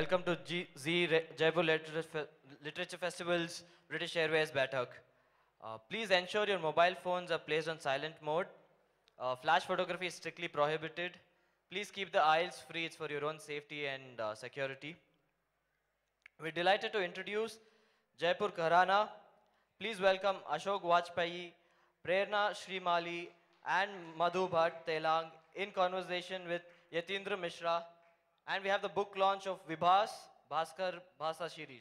Welcome to Jaipur Literature Festival's British Airways Baithak. Please ensure your mobile phones are placed on silent mode. Flash photography is strictly prohibited. Please keep the aisles free. It's for your own safety and security. We're delighted to introduce Jaipur Gharana. Please welcome Ashok Vajpeyi, Prerna Shrimali and Madhu Bhatt Telang in conversation with Yatindra Mishra. And we have the book launch of Vibhas, Bhaskar Bhasha series.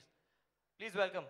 Please welcome.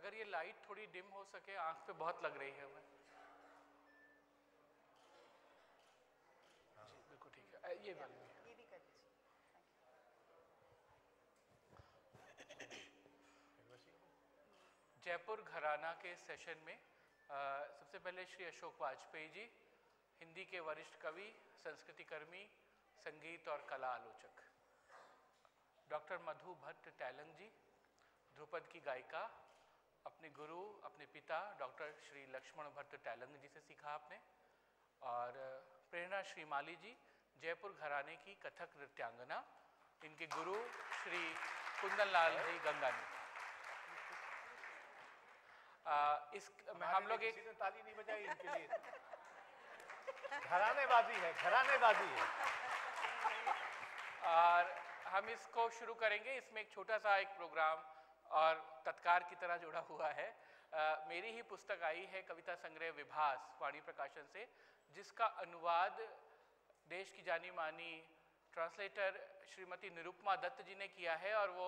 अगर ये light थोड़ी dim हो सके, आंख पे बहुत लग रही है हमें। जी बिल्कुल ठीक है, ये बन गया। ये भी कर दीजिए। जयपुर घराना के सेशन में सबसे पहले श्री अशोक वाजपेयी जी, हिंदी के वरिष्ठ कवि, संस्कृति कर्मी, संगीत और कला आलोचक। डॉक्टर मधु भट्ट तेलंग जी, ध्रुपद की गायिका, अपने गुरु, अपने पिता डॉक्टर श्री लक्ष्मण भट्ट तेलंग जी से सीखा आपने। और प्रेरणा श्रीमाली जी, जयपुर घराने की कथक नृत्यांगना, इनके गुरु श्री कुंदन लाल जी गंगानी। इस में हम लोग एक ताली नहीं बजाई इनके लिए, घरानेबाजी है, घरानेबाजी है। और हम इसको शुरू करेंगे, इसमें एक छोटा सा एक प्रोग्राम और तत्कार की तरह जुड़ा हुआ है। मेरी ही पुस्तक आई है कविता संग्रह विभास, वाणी प्रकाशन से, जिसका अनुवाद देश की जानी मानी ट्रांसलेटर श्रीमती निरुपमा दत्त जी ने किया है। और वो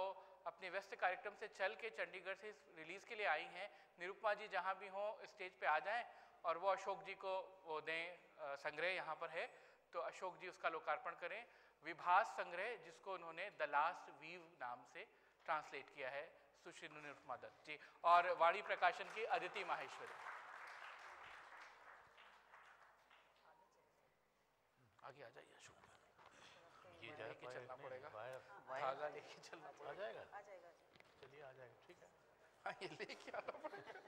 अपने व्यस्त कार्यक्रम से चल के चंडीगढ़ से इस रिलीज़ के लिए आई हैं। निरुपमा जी जहाँ भी हों स्टेज पे आ जाएं और वो अशोक जी को वो दें। संग्रह यहाँ पर है तो अशोक जी उसका लोकार्पण करें। विभास संग्रह, जिसको उन्होंने द लास्ट वीव नाम से ट्रांसलेट किया है, सुश्री निरुपमा दत्त जी, और वाणी प्रकाशन की अदिति माहेश्वरी। आगे आ जाइए अशोक, ये लेके चलना पड़ेगा, धागा लेके चलना पड़ेगा। आ जाएगा, आ जाएगा, चलिए आ जाएगा, ठीक है। हाँ, ये लेके आना पड़ेगा।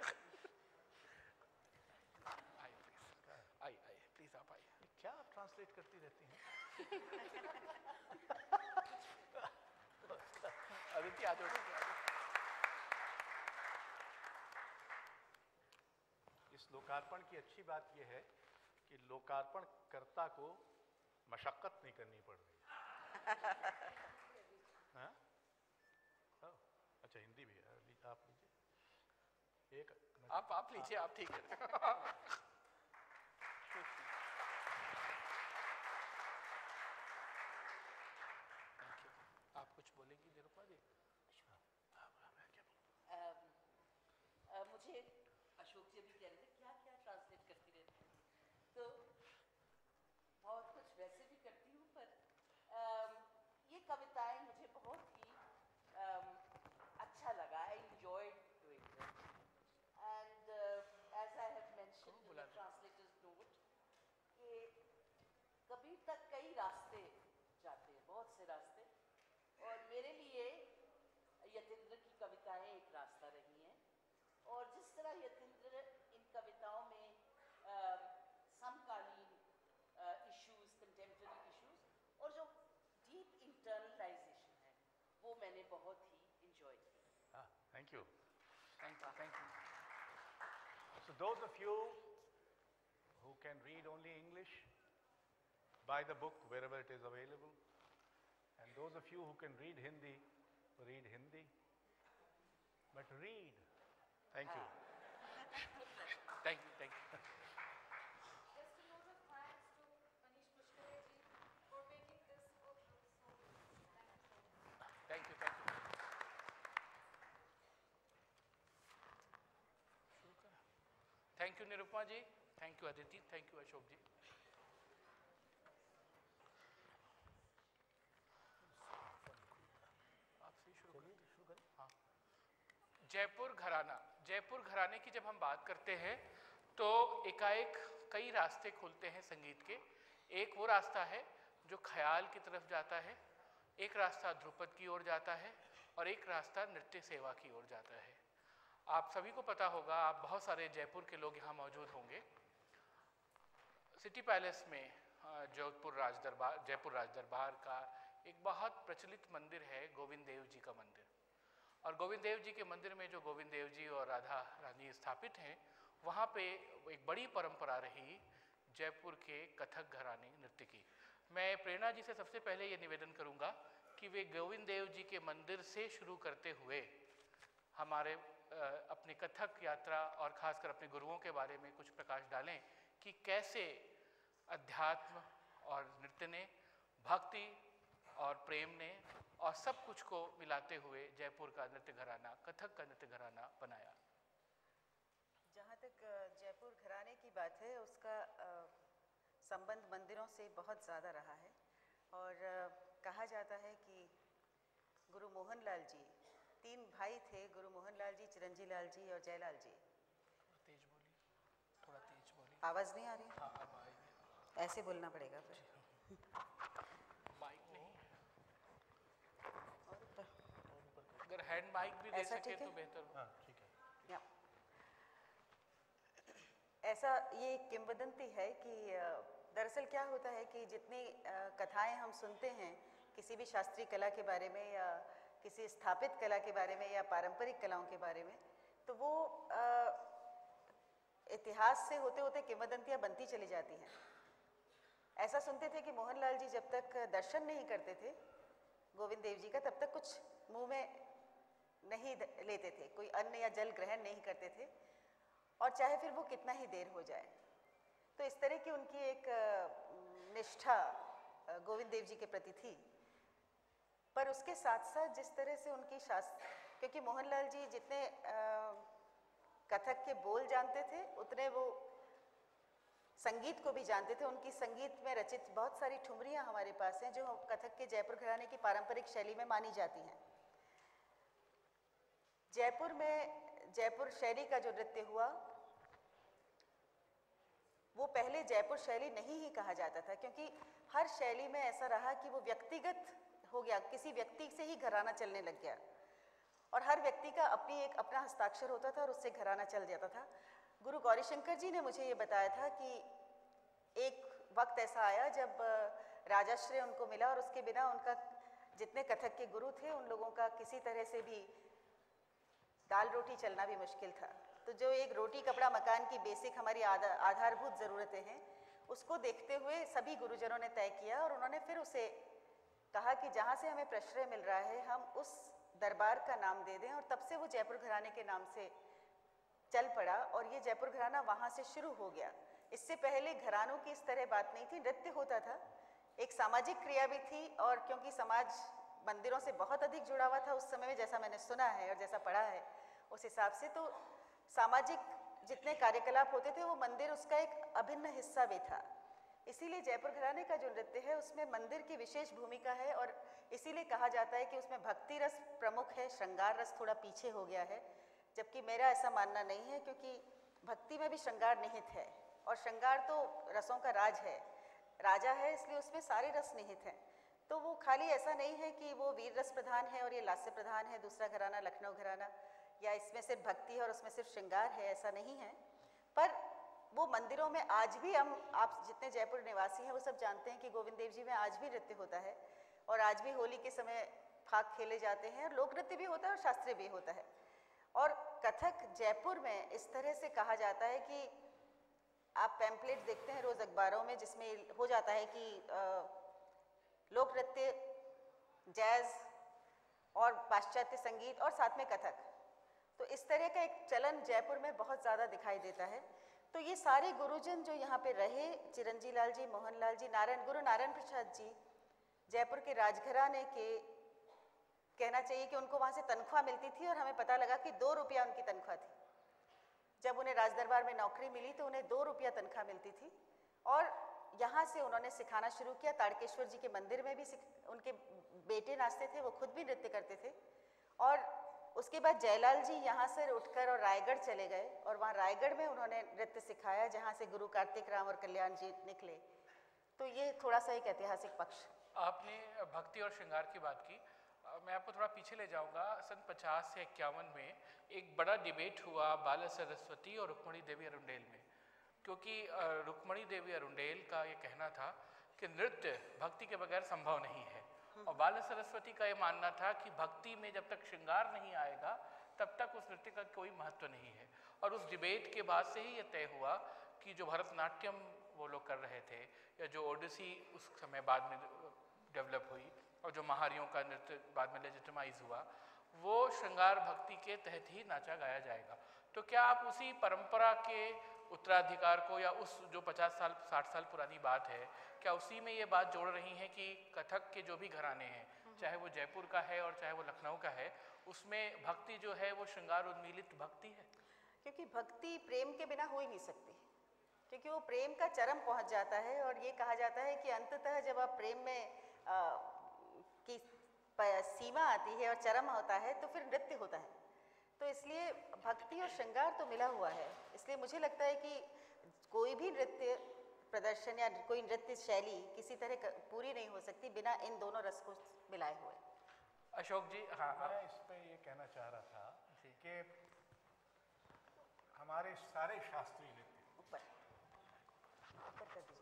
आइए प्लीज, आइए आइए प्लीज, आप आइए। क्या आप ट्रांसलेट करती रहती हैं? अदिति आ जाओ। लोकार्पण की अच्छी बात यह है कि लोकार्पण कर्ता को मशक्कत नहीं करनी पड़ रही। अच्छा, हिंदी भी आप लीजिए, एक आप लीजिए, आप ठीक है। आप कुछ बोलेंगी निरुपमा जी? मुझे अशोक जी अभी कह रहे थे क्या क्या ट्रांसलेट करती रहती है, तो तक कई रास्ते जाते हैं, बहुत से रास्ते। और मेरे लिए यतीन्द्र की कविताएं एक रास्ता रही हैं। और जिस तरह यतीन्द्र इन कविताओं में समकालीन इश्यूज, कंटेम्पररी इश्यूज और जो डीप इंटरनलाइजेशन है, वो मैंने बहुत ही इंजॉय किया। Thank you, thank you. So those of you who can read only English, buy the book wherever it is available. And those of you who can read Hindi, but read. Thank you. Thank you, thank you. Just a note of thanks to Manish Pushkare ji for making this book look so beautiful. Thank you, thank you. Thank you, Nirupama ji. Thank you, Aditi. Thank you, Ashok ji. आपसे शुरू करें। हाँ, जयपुर घराना। जयपुर घराने की जब हम बात करते हैं तो एकाएक कई रास्ते खुलते हैं संगीत के। एक वो रास्ता है जो ख्याल की तरफ जाता है, एक रास्ता ध्रुपद की ओर जाता है और एक रास्ता नृत्य सेवा की ओर जाता है। आप सभी को पता होगा, आप बहुत सारे जयपुर के लोग यहाँ मौजूद होंगे। सिटी पैलेस में जयपुर राज दरबार का एक बहुत प्रचलित मंदिर है, गोविंद देव जी का मंदिर। और गोविंद देव जी के मंदिर में जो गोविंद देव जी और राधा रानी स्थापित हैं, वहाँ पे एक बड़ी परंपरा रही जयपुर के कथक घराने नृत्य की। मैं प्रेरणा जी से सबसे पहले ये निवेदन करूँगा कि वे गोविंद देव जी के मंदिर से शुरू करते हुए हमारे अपनी कथक यात्रा और ख़ासकर अपने गुरुओं के बारे में कुछ प्रकाश डालें कि कैसे अध्यात्म और नृत्य ने, भक्ति और प्रेम ने और सब कुछ को मिलाते हुए जयपुर का नृत्य घराना, कथक का नृत्य घराना बनाया। जहाँ तक जयपुर घराने की बात है, उसका संबंध मंदिरों से बहुत ज़्यादा रहा है। और कहा जाता है कि गुरु मोहन लाल जी, तीन भाई थे, गुरु मोहन लाल जी, चिरंजी लाल जी और जय लाल जी। तेज बोली, थोड़ा तेज बोली, आवाज़ नहीं आ रही। हाँ, ऐसे बोलना पड़ेगा फिर, माइक नहीं। अगर हैंड माइक भी दे सके तो बेहतर। हाँ, ठीक है। या ऐसा ये किंवदंती है कि दरअसल क्या होता है कि जितनी कथाएं हम सुनते हैं किसी भी शास्त्रीय कला के बारे में या किसी स्थापित कला के बारे में या पारंपरिक कलाओं के बारे में, तो वो इतिहास से होते होते किंवदंतियाँ बनती चली जाती हैं। ऐसा सुनते थे कि मोहनलाल जी जब तक दर्शन नहीं करते थे गोविंद देव जी का, तब तक कुछ मुंह में नहीं लेते थे, कोई अन्न या जल ग्रहण नहीं करते थे, और चाहे फिर वो कितना ही देर हो जाए। तो इस तरह की उनकी एक निष्ठा गोविंद देव जी के प्रति थी। पर उसके साथ साथ जिस तरह से उनकी शास्त्र, क्योंकि मोहनलाल जी जितने कथक के बोल जानते थे उतने वो संगीत को भी जानते थे। उनकी संगीत में रचित बहुत सारी ठुमरियाँ हमारे पास हैं जो कथक के जयपुर घराने की पारंपरिक शैली में मानी जाती हैं। जयपुर में जयपुर शैली का जो नृत्य हुआ, वो पहले जयपुर शैली नहीं ही कहा जाता था, क्योंकि हर शैली में ऐसा रहा कि वो व्यक्तिगत हो गया, किसी व्यक्ति से ही घराना चलने लग गया और हर व्यक्ति का अपना हस्ताक्षर होता था और उससे घराना चल जाता था। गुरु गौरी शंकर जी ने मुझे ये बताया था कि एक वक्त ऐसा आया जब राजाश्रय उनको मिला और उसके बिना उनका जितने कथक के गुरु थे उन लोगों का किसी तरह से भी दाल रोटी चलना भी मुश्किल था। तो जो एक रोटी कपड़ा मकान की बेसिक हमारी आधारभूत ज़रूरतें हैं, उसको देखते हुए सभी गुरुजनों ने तय किया और उन्होंने फिर उसे कहा कि जहाँ से हमें प्रश्रय मिल रहा है हम उस दरबार का नाम दे दें, और तब से वो जयपुर घराने के नाम से चल पड़ा और ये जयपुर घराना वहाँ से शुरू हो गया। इससे पहले घरानों की इस तरह बात नहीं थी, नृत्य होता था, एक सामाजिक क्रिया भी थी, और क्योंकि समाज मंदिरों से बहुत अधिक जुड़ा हुआ था उस समय में, जैसा मैंने सुना है और जैसा पढ़ा है उस हिसाब से, तो सामाजिक जितने कार्यकलाप होते थे वो मंदिर उसका एक अभिन्न हिस्सा भी था। इसीलिए जयपुर घराने का जो नृत्य है उसमें मंदिर की विशेष भूमिका है, और इसीलिए कहा जाता है कि उसमें भक्ति रस प्रमुख है, श्रृंगार रस थोड़ा पीछे हो गया है, जबकि मेरा ऐसा मानना नहीं है, क्योंकि भक्ति में भी श्रृंगार निहित है और श्रृंगार तो रसों का राज है। राजा है इसलिए उसमें सारे रस निहित हैं। तो वो खाली ऐसा नहीं है कि वो वीर रस प्रधान है और ये लास्य प्रधान है, दूसरा घराना लखनऊ घराना, या इसमें सिर्फ भक्ति है और उसमें सिर्फ श्रृंगार है, ऐसा नहीं है। पर वो मंदिरों में आज भी, हम आप जितने जयपुर निवासी हैं वो सब जानते हैं कि गोविंद देव जी में आज भी नृत्य होता है और आज भी होली के समय फाग खेले जाते हैं और लोक नृत्य भी होता है और शास्त्रीय भी होता है। और कथक जयपुर में इस तरह से कहा जाता है कि आप पैम्पलेट देखते हैं रोज़ अखबारों में जिसमें हो जाता है कि लोक नृत्य, जैज़ और पाश्चात्य संगीत और साथ में कथक, तो इस तरह का एक चलन जयपुर में बहुत ज़्यादा दिखाई देता है। तो ये सारे गुरुजन जो यहाँ पे रहे, चिरंजी लाल जी, मोहन लाल जी, नारायण गुरु नारायण प्रसाद जी, जयपुर के राजघराने के, कहना चाहिए कि उनको वहाँ से तनख्वाह मिलती थी और हमें पता लगा कि 2 रुपया उनकी तनख्वाह थी। जब उन्हें राजदरबार में नौकरी मिली तो उन्हें 2 रुपया तनख्वाह मिलती थी और यहाँ से उन्होंने सिखाना शुरू किया। तारकेश्वर जी के मंदिर में भी उनके बेटे नाचते थे, वो खुद भी नृत्य करते थे। और उसके बाद जयलाल जी यहाँ से उठकर और रायगढ़ चले गए और वहाँ रायगढ़ में उन्होंने नृत्य सिखाया, जहाँ से गुरु कार्तिक राम और कल्याण जी निकले। तो ये थोड़ा सा एक ऐतिहासिक पक्ष। आपने भक्ति और श्रृंगार की बात की, मैं आपको थोड़ा पीछे ले जाऊंगा। सन 50 से 51 में एक बड़ा डिबेट हुआ बाला सरस्वती और रुक्मणी देवी अरुंडेल में, क्योंकि रुक्मणी देवी अरुंडेल का ये कहना था कि नृत्य भक्ति के बगैर संभव नहीं है और बाला सरस्वती का ये मानना था कि भक्ति में जब तक श्रृंगार नहीं आएगा तब तक उस नृत्य का कोई महत्व नहीं है। और उस डिबेट के बाद से ही ये तय हुआ कि जो भरतनाट्यम वो लोग कर रहे थे या जो ओडिसी उस समय बाद में डेवलप हुई और जो महारियों का नृत्य बाद में लेजिटिमाइज हुआ, वो श्रृंगार भक्ति के तहत ही नाचा गाया जाएगा। तो क्या आप उसी परंपरा के उत्तराधिकार को, या उस जो 50 साल 60 साल पुरानी बात है, क्या उसी में ये बात जोड़ रही हैं कि कथक के जो भी घराने हैं, चाहे वो जयपुर का है और चाहे वो लखनऊ का है, उसमें भक्ति जो है वो श्रृंगार उन्मीलित भक्ति है? क्योंकि भक्ति प्रेम के बिना हो ही नहीं सकती, क्योंकि वो प्रेम का चरम पहुँच जाता है। और ये कहा जाता है कि अंततः जब आप प्रेम में की सीमा आती है और चरम होता है तो फिर नृत्य होता है। तो इसलिए भक्ति और श्रृंगार तो मिला हुआ है। इसलिए मुझे लगता है कि कोई भी नृत्य प्रदर्शन या कोई नृत्य शैली किसी तरह पूरी नहीं हो सकती बिना इन दोनों रस को मिलाए हुए। अशोक जी, हाँ, मैं इस पे ये कहना चाह रहा था कि हमारे सारे शास्त्रीय नृत्य ऊपर कर दीजिए,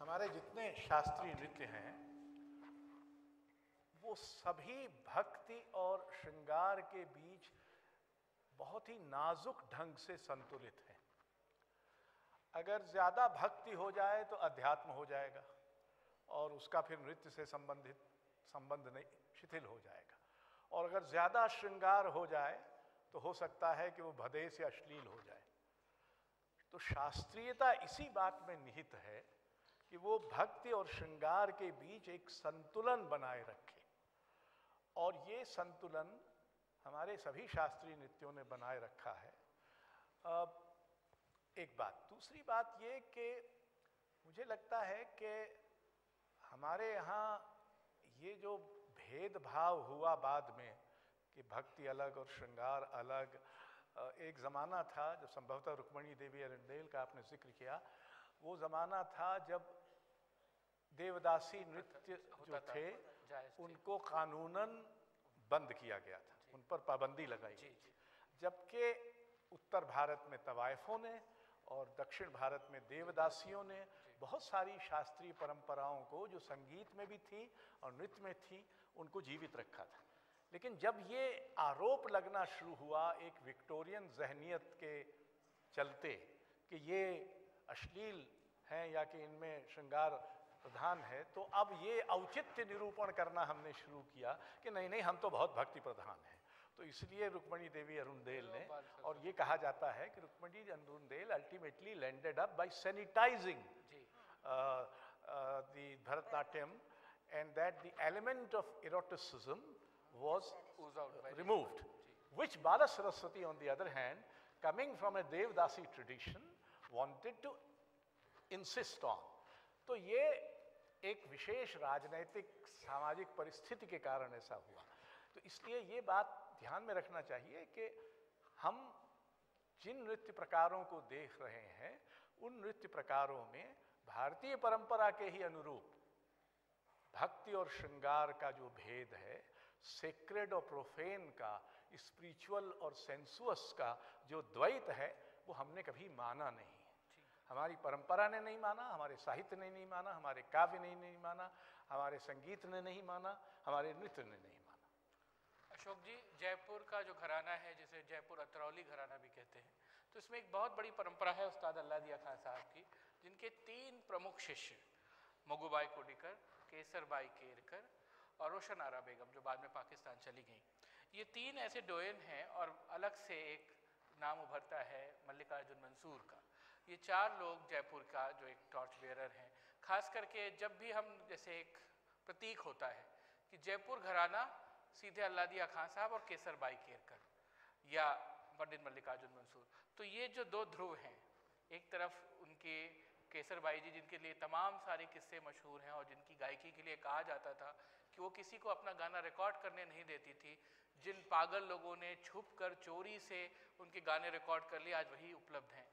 हमारे जितने शास्त्रीय नृत्य हैं वो सभी भक्ति और श्रृंगार के बीच बहुत ही नाजुक ढंग से संतुलित हैं। अगर ज़्यादा भक्ति हो जाए तो अध्यात्म हो जाएगा और उसका फिर नृत्य से संबंध नहीं, शिथिल हो जाएगा। और अगर ज़्यादा श्रृंगार हो जाए तो हो सकता है कि वो भदेस या अश्लील हो जाए। तो शास्त्रीयता इसी बात में निहित है कि वो भक्ति और श्रृंगार के बीच एक संतुलन बनाए रखे, और ये संतुलन हमारे सभी शास्त्रीय नृत्यों ने बनाए रखा है। एक बात। दूसरी बात ये कि मुझे लगता है कि हमारे यहाँ ये जो भेदभाव हुआ बाद में कि भक्ति अलग और श्रृंगार अलग, एक ज़माना था जब संभवतः रुक्मणी देवी अरुंडेल का आपने जिक्र किया, वो ज़माना था जब देवदासी नृत्य जो थे उनको कानूनन बंद किया गया था, उन पर पाबंदी लगाई गई, जबकि उत्तर भारत में तवायफों ने और दक्षिण भारत में देवदासियों ने बहुत सारी शास्त्रीय परंपराओं को जो संगीत में भी थी और नृत्य में थी उनको जीवित रखा था। लेकिन जब ये आरोप लगना शुरू हुआ एक विक्टोरियन जहनियत के चलते कि ये अश्लील हैं या कि इनमें श्रृंगार प्रधान है, तो अब ये औचित्य निरूपण करना हमने शुरू किया कि नहीं नहीं हम तो बहुत भक्ति प्रधान हैं। तो इसलिए रुक्मणी देवी अरुंडेल ने, और ये कहा जाता है कि Rukmini Arundale ultimately landed up by sanitising the Bharatanatyam and that the element of eroticism was removed, which Bala Saraswati on the other hand, coming from a Devdasi tradition, wanted to insist on. तो ये एक विशेष राजनैतिक सामाजिक परिस्थिति के कारण ऐसा हुआ। तो इसलिए ये बात ध्यान में रखना चाहिए कि हम जिन नृत्य प्रकारों को देख रहे हैं उन नृत्य प्रकारों में भारतीय परंपरा के ही अनुरूप भक्ति और श्रृंगार का जो भेद है, सेक्रेड और प्रोफेन का, स्पिरिचुअल और सेंसुअस का जो द्वैत है, वो हमने कभी माना नहीं। हमारी परंपरा ने नहीं माना, हमारे साहित्य ने नहीं माना, हमारे काव्य ने नहीं माना, हमारे संगीत ने नहीं माना, हमारे नृत्य ने नहीं माना। अशोक जी, जयपुर का जो घराना है जिसे जयपुर अतरौली घराना भी कहते हैं, तो इसमें एक बहुत बड़ी परंपरा है उस्ताद अल्लादिया खान साहब की, जिनके तीन प्रमुख शिष्य मोगूबाई कुर्डिकर, केसरबाई केरकर और रोशन आरा बेगम जो बाद में पाकिस्तान चली गई, ये तीन ऐसे डोयन हैं। और अलग से एक नाम उभरता है मल्लिकार्जुन मंसूर का। ये चार लोग जयपुर का जो एक टॉर्च बेरर हैं, खास करके जब भी हम, जैसे एक प्रतीक होता है कि जयपुर घराना सीधे अल्लादिया खान साहब और केसरबाई केरकर या पंडित मल्लिकार्जुन मंसूर, तो ये जो दो ध्रुव हैं, एक तरफ उनके केसरबाई जी जिनके लिए तमाम सारे किस्से मशहूर हैं और जिनकी गायकी के लिए कहा जाता था कि वो किसी को अपना गाना रिकॉर्ड करने नहीं देती थी, जिन पागल लोगों ने छुप कर चोरी से उनके गाने रिकॉर्ड कर लिए, आज वही उपलब्ध हैं।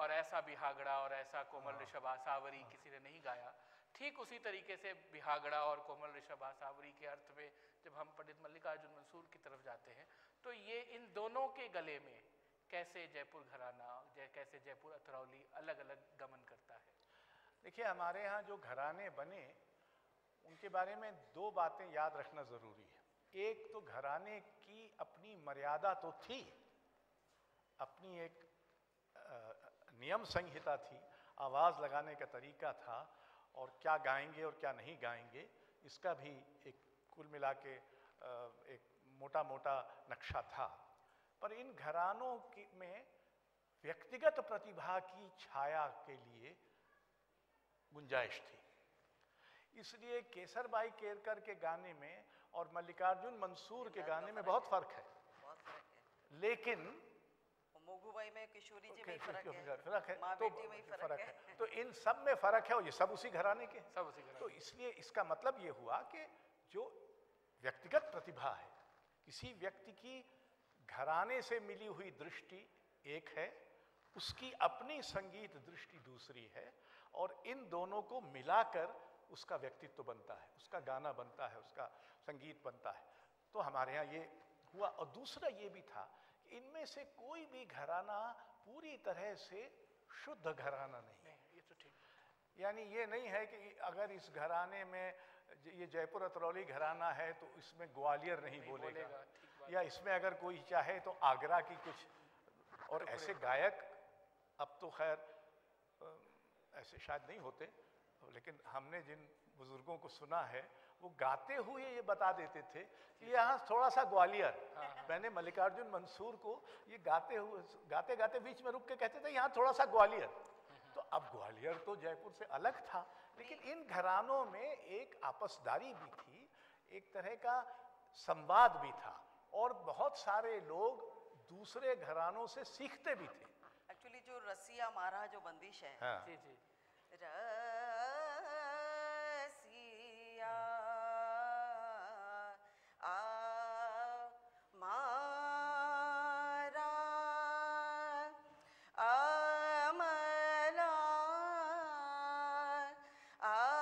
और ऐसा बिहागड़ा और ऐसा कोमल ऋषभ आसावरी किसी ने नहीं गाया। ठीक उसी तरीके से बिहागड़ा और कोमल ऋषभ आसावरी के अर्थ में जब हम पंडित मल्लिकार्जुन मंसूर की तरफ जाते हैं, तो ये इन दोनों के गले में कैसे जयपुर घराना, कैसे जयपुर अतरौली अलग अलग गमन करता है? देखिए, हमारे यहाँ जो घराने बने उनके बारे में दो बातें याद रखना ज़रूरी है। एक तो घराने की अपनी मर्यादा तो थी, अपनी एक नियम संहिता थी, आवाज़ लगाने का तरीका था और क्या गाएंगे और क्या नहीं गाएंगे इसका भी एक कुल मिला के एक मोटा मोटा नक्शा था। पर इन घरानों में व्यक्तिगत प्रतिभा की छाया के लिए गुंजाइश थी, इसलिए केसरबाई केरकर के गाने में और मल्लिकार्जुन मंसूर के गाने में बहुत फ़र्क है। लेकिन मोगूबाई में किशोरी जी में फर्क है, माँ-बेटी में फर्क है, तो इन सब में फर्क है और ये सब उसी घराने के, सब उसी घराने। तो इसलिए इसका मतलब ये हुआ कि जो व्यक्तिगत प्रतिभा है, किसी व्यक्ति की घराने से मिली हुई दृष्टि एक है, उसकी अपनी संगीत दृष्टि दूसरी है, और इन दोनों को मिलाकर उसका व्यक्तित्व बनता है, उसका गाना बनता है, उसका संगीत बनता है। तो हमारे यहाँ ये हुआ। और दूसरा ये भी था, इनमें से कोई भी घराना पूरी तरह से शुद्ध घराना नहीं है। ये तो ठीक, यानी ये नहीं है कि अगर इस घराने में, ये जयपुर अतरौली घराना है तो इसमें ग्वालियर नहीं बोलेगा, या इसमें अगर कोई चाहे तो आगरा की कुछ, और ऐसे गायक अब तो खैर ऐसे शायद नहीं होते, लेकिन हमने जिन बुजुर्गों को सुना है वो गाते हुए ये बता देते थे कि यहाँ थोड़ा सा ग्वालियर। मैंने मल्लिकार्जुन मंसूर को ये गाते हुए, गाते गाते बीच में रुक के कहते थे यहाँ थोड़ा सा ग्वालियर। तो अब ग्वालियर तो जयपुर से अलग था, लेकिन इन घरानों में एक आपसदारी भी थी, एक तरह का संवाद भी था, और बहुत सारे लोग दूसरे घरानों से सीखते भी थे। एक्चुअली जो रसिया मारा जो बंदिश है, हाँ। जी जी। रसिया मारा अमला आरा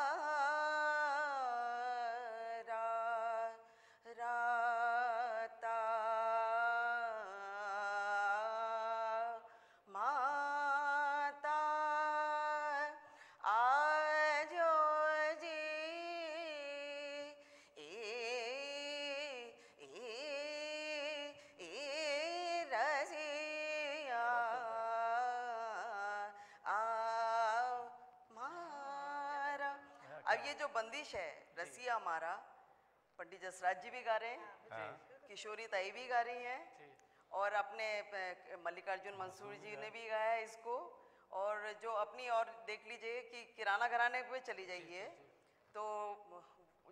राता जो बंदिश है रसिया मारा, पंडित जसराज जी भी गा रहे हैं, किशोरी ताई भी गा रही हैं, और अपने मल्लिकार्जुन मंसूर जी ने भी गाया इसको। और जो अपनी, और देख लीजिए कि किराना घराने पे चली जाइए तो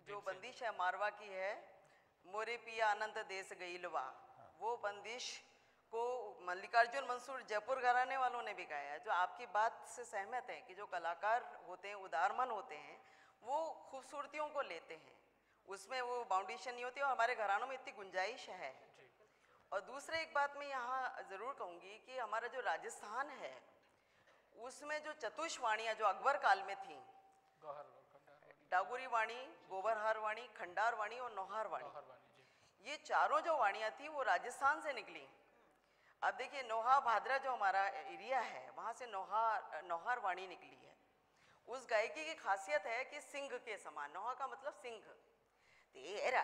जो बंदिश है मारवा की है, मोरे पिया आनंद देश गईलवा, वो बंदिश को मल्लिकार्जुन मंसूर जयपुर घराने वालों ने भी गाया। जो आपकी बात से सहमत है कि जो कलाकार होते हैं, उदारमन होते हैं, वो खूबसूरतियों को लेते हैं, उसमें वो बाउंडेशन नहीं होती और हमारे घरानों में इतनी गुंजाइश है। और दूसरे एक बात मैं यहाँ ज़रूर कहूँगी कि हमारा जो राजस्थान है उसमें जो चतुष्वाणियाँ जो अकबर काल में थीं, डागुरी वाणी, गोबरहार वाणी, खंडार वाणी और नौहार वाणी, ये चारों जो वाणियाँ थी वो राजस्थान से निकली। अब देखिए नौहा भादरा जो हमारा एरिया है वहाँ से नौहार वाणी निकली है। उस गायकी की खासियत है कि सिंह के समान, नौहा का मतलब सिंह, तेरा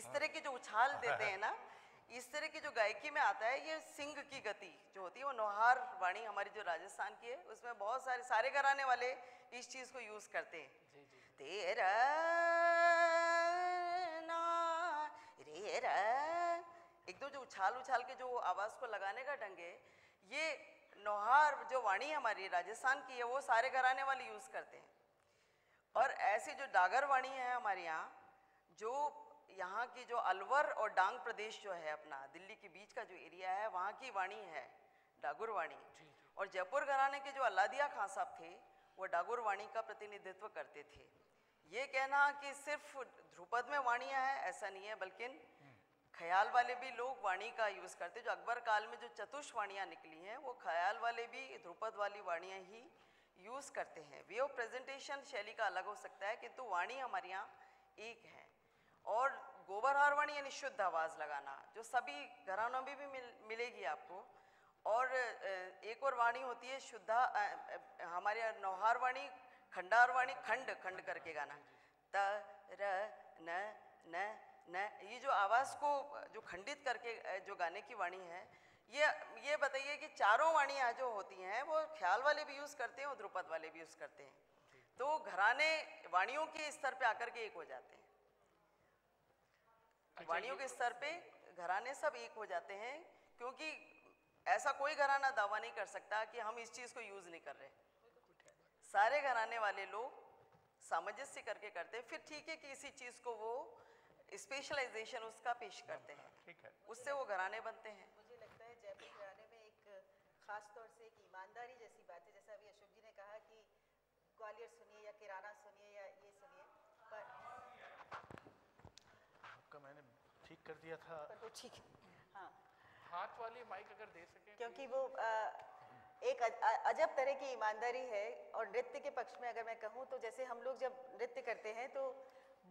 इस तरह की जो उछाल देते हैं ना, इस तरह की जो गायकी में आता है, ये सिंह की गति जो होती है वो नौहार वाणी हमारी जो राजस्थान की है उसमें बहुत सारे घराने वाले इस चीज़ को यूज़ करते हैं। तेरा ना रे रा, एक दो जो उछाल के जो आवाज़ को लगाने का ढंग है, ये नौहार जो वाणी हमारी राजस्थान की है वो सारे घराने वाले यूज़ करते हैं। और ऐसी जो डागर वाणी है हमारे यहाँ, जो यहाँ की जो अलवर और डांग प्रदेश जो है अपना दिल्ली के बीच का जो एरिया है वहाँ की वाणी है डागुर वाणी। और जयपुर घराने के जो अल्लादिया खान साहब थे वो डागुर वाणी का प्रतिनिधित्व करते थे। ये कहना कि सिर्फ ध्रुपद में वाणियाँ हैं ऐसा नहीं है, बल्कि ख्याल वाले भी लोग वाणी का यूज़ करते। जो अकबर काल में जो चतुष वाणियाँ निकली हैं वो ख्याल वाले भी ध्रुपद वाली वाणियाँ ही यूज़ करते हैं। वे ऑफ प्रेजेंटेशन शैली का अलग हो सकता है किंतु वाणी हमारे यहाँ एक है। और गोबरहार वाणी यानी शुद्ध आवाज़ लगाना जो सभी घरानों में भी मिलेगी आपको। और एक और वाणी होती है शुद्धा, हमारे यहाँ नौहार वाणी, खंडार वाणी, खंड खंड करके गाना त र न न न, ये जो आवाज़ को जो खंडित करके जो गाने की वाणी है, ये बताइए कि चारों वाणियाँ जो होती हैं वो ख्याल वाले भी यूज़ करते हैं और ध्रुपद वाले भी यूज़ करते हैं। तो घराने वाणियों के स्तर पे आकर के एक हो जाते हैं। वाणियों के स्तर पे घराने सब एक हो जाते हैं, क्योंकि ऐसा कोई घराना दावा नहीं कर सकता कि हम इस चीज़ को यूज़ नहीं कर रहे। सारे घराने वाले लोग सामंजस्य करके करते हैं। फिर ठीक है कि इसी चीज़ को वो स्पेशलाइजेशन उसका पेश करते हैं, उससे वो घराने बनते हैं। मुझे लगता है जयपुर घराने में एक खास तौर से एक ईमानदारी जैसी बात है। जैसा अभी अशोक जी ने कहा कि ग्वालियर सुनिए या किराना सुनिए या ये सुनिए, आपका मैंने ठीक कर दिया था तो ठीक है। हाँ, हाथ वाली माइक अगर दे सकें, क्योंकि वो एक अजब तरह की ईमानदारी है। और नृत्य के पक्ष में अगर मैं कहूँ तो जैसे हम लोग जब नृत्य करते हैं तो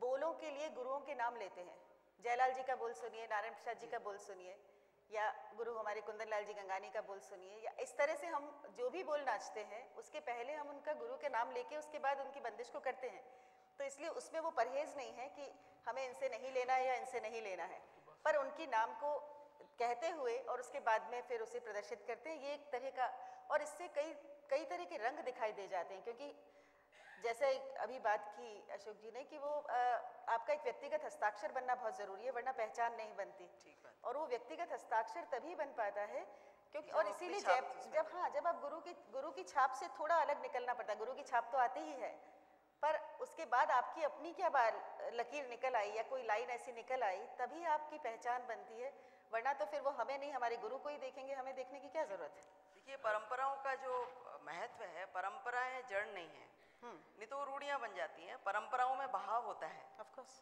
बोलों के लिए गुरुओं के नाम लेते हैं। जयलाल जी का बोल सुनिए, नारायण प्रसाद जी का बोल सुनिए, या गुरु हमारे कुंदन लाल जी गंगानी का बोल सुनिए, या इस तरह से हम जो भी बोल नाचते हैं उसके पहले हम उनका गुरु के नाम लेके उसके बाद उनकी बंदिश को करते हैं। तो इसलिए उसमें वो परहेज़ नहीं है कि हमें इनसे नहीं लेना है या इनसे नहीं लेना है, पर उनके नाम को कहते हुए और उसके बाद में फिर उसे प्रदर्शित करते हैं। ये एक तरह का, और इससे कई तरह के रंग दिखाई दे जाते हैं। क्योंकि जैसे अभी बात की अशोक जी ने कि वो आपका एक व्यक्तिगत हस्ताक्षर बनना बहुत ज़रूरी है, वरना पहचान नहीं बनती। और वो व्यक्तिगत हस्ताक्षर तभी बन पाता है क्योंकि, और इसीलिए जब आप गुरु की छाप से थोड़ा अलग निकलना पड़ता है। गुरु की छाप तो आती ही है, पर उसके बाद आपकी अपनी क्या लकीर निकल आई या कोई लाइन ऐसी निकल आई, तभी आपकी पहचान बनती है। वरना तो फिर वो हमें नहीं, हमारे गुरु को ही देखेंगे, हमें देखने की क्या ज़रूरत है। देखिए परंपराओं का जो महत्व है, परंपराएं जड़ नहीं है, नहीं तो रूढ़ियाँ बन जाती हैं। परंपराओं में बहाव होता है ऑफ कोर्स।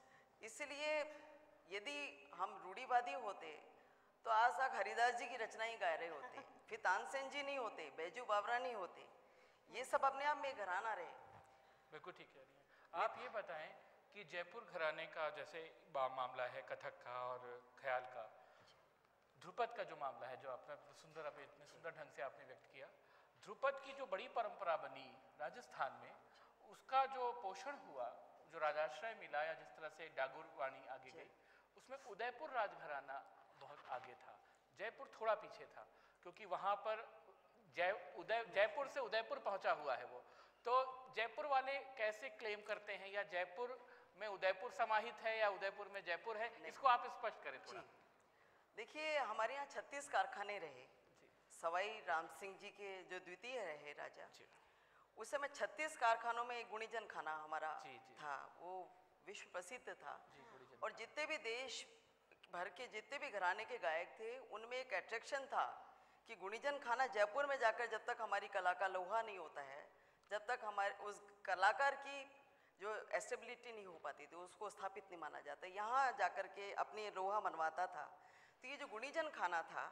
इसलिए यदि हम रूढ़िवादी होते तो आज तक हरिदास जी की रचना ही गा रहे होते, फिर तानसेन जी नहीं होते, बैजू बावरा नहीं होते। ये सब अपने आप में घराना रहे। बिल्कुल ठीक है। आप ये बताएं कि जयपुर घराने का जैसे मामला है कथक का और ख्याल का, ध्रुपद का जो मामला है, जो आपने सुंदर आप इतने सुंदर ढंग से आपने व्यक्त किया, ध्रुपद की जो बड़ी परंपरा बनी राजस्थान में, उसका जो पोषण हुआ, जो राजाश्रय मिला या जिस तरह से डागुर वाणी आगे गई, उसमें उदयपुर राजघराना बहुत आगे था, जयपुर थोड़ा पीछे था। क्योंकि वहाँ पर जयपुर से उदयपुर पहुँचा हुआ है वो, तो जयपुर वाले कैसे क्लेम करते हैं, या जयपुर में उदयपुर समाहित है या उदयपुर में जयपुर है, इसको आप स्पष्ट करें थोड़ा। देखिए हमारे यहाँ 36 कारखाने रहे, सवाई राम सिंह जी के जो द्वितीय रहे राजा, उस समय 36 कारखानों में गुणीजन खाना हमारा था, वो विश्व प्रसिद्ध था। और जितने भी देश भर के जितने भी घराने के गायक थे उनमें एक अट्रैक्शन था कि गुणीजन खाना जयपुर में जाकर जब तक हमारी कला का लोहा नहीं होता है, जब तक हमारे उस कलाकार की जो एस्टेबिलिटी नहीं हो पाती थी उसको स्थापित नहीं माना जाता, यहाँ जाकर के अपनी रोहा मनवाता था। तो ये जो गुणीजन खाना था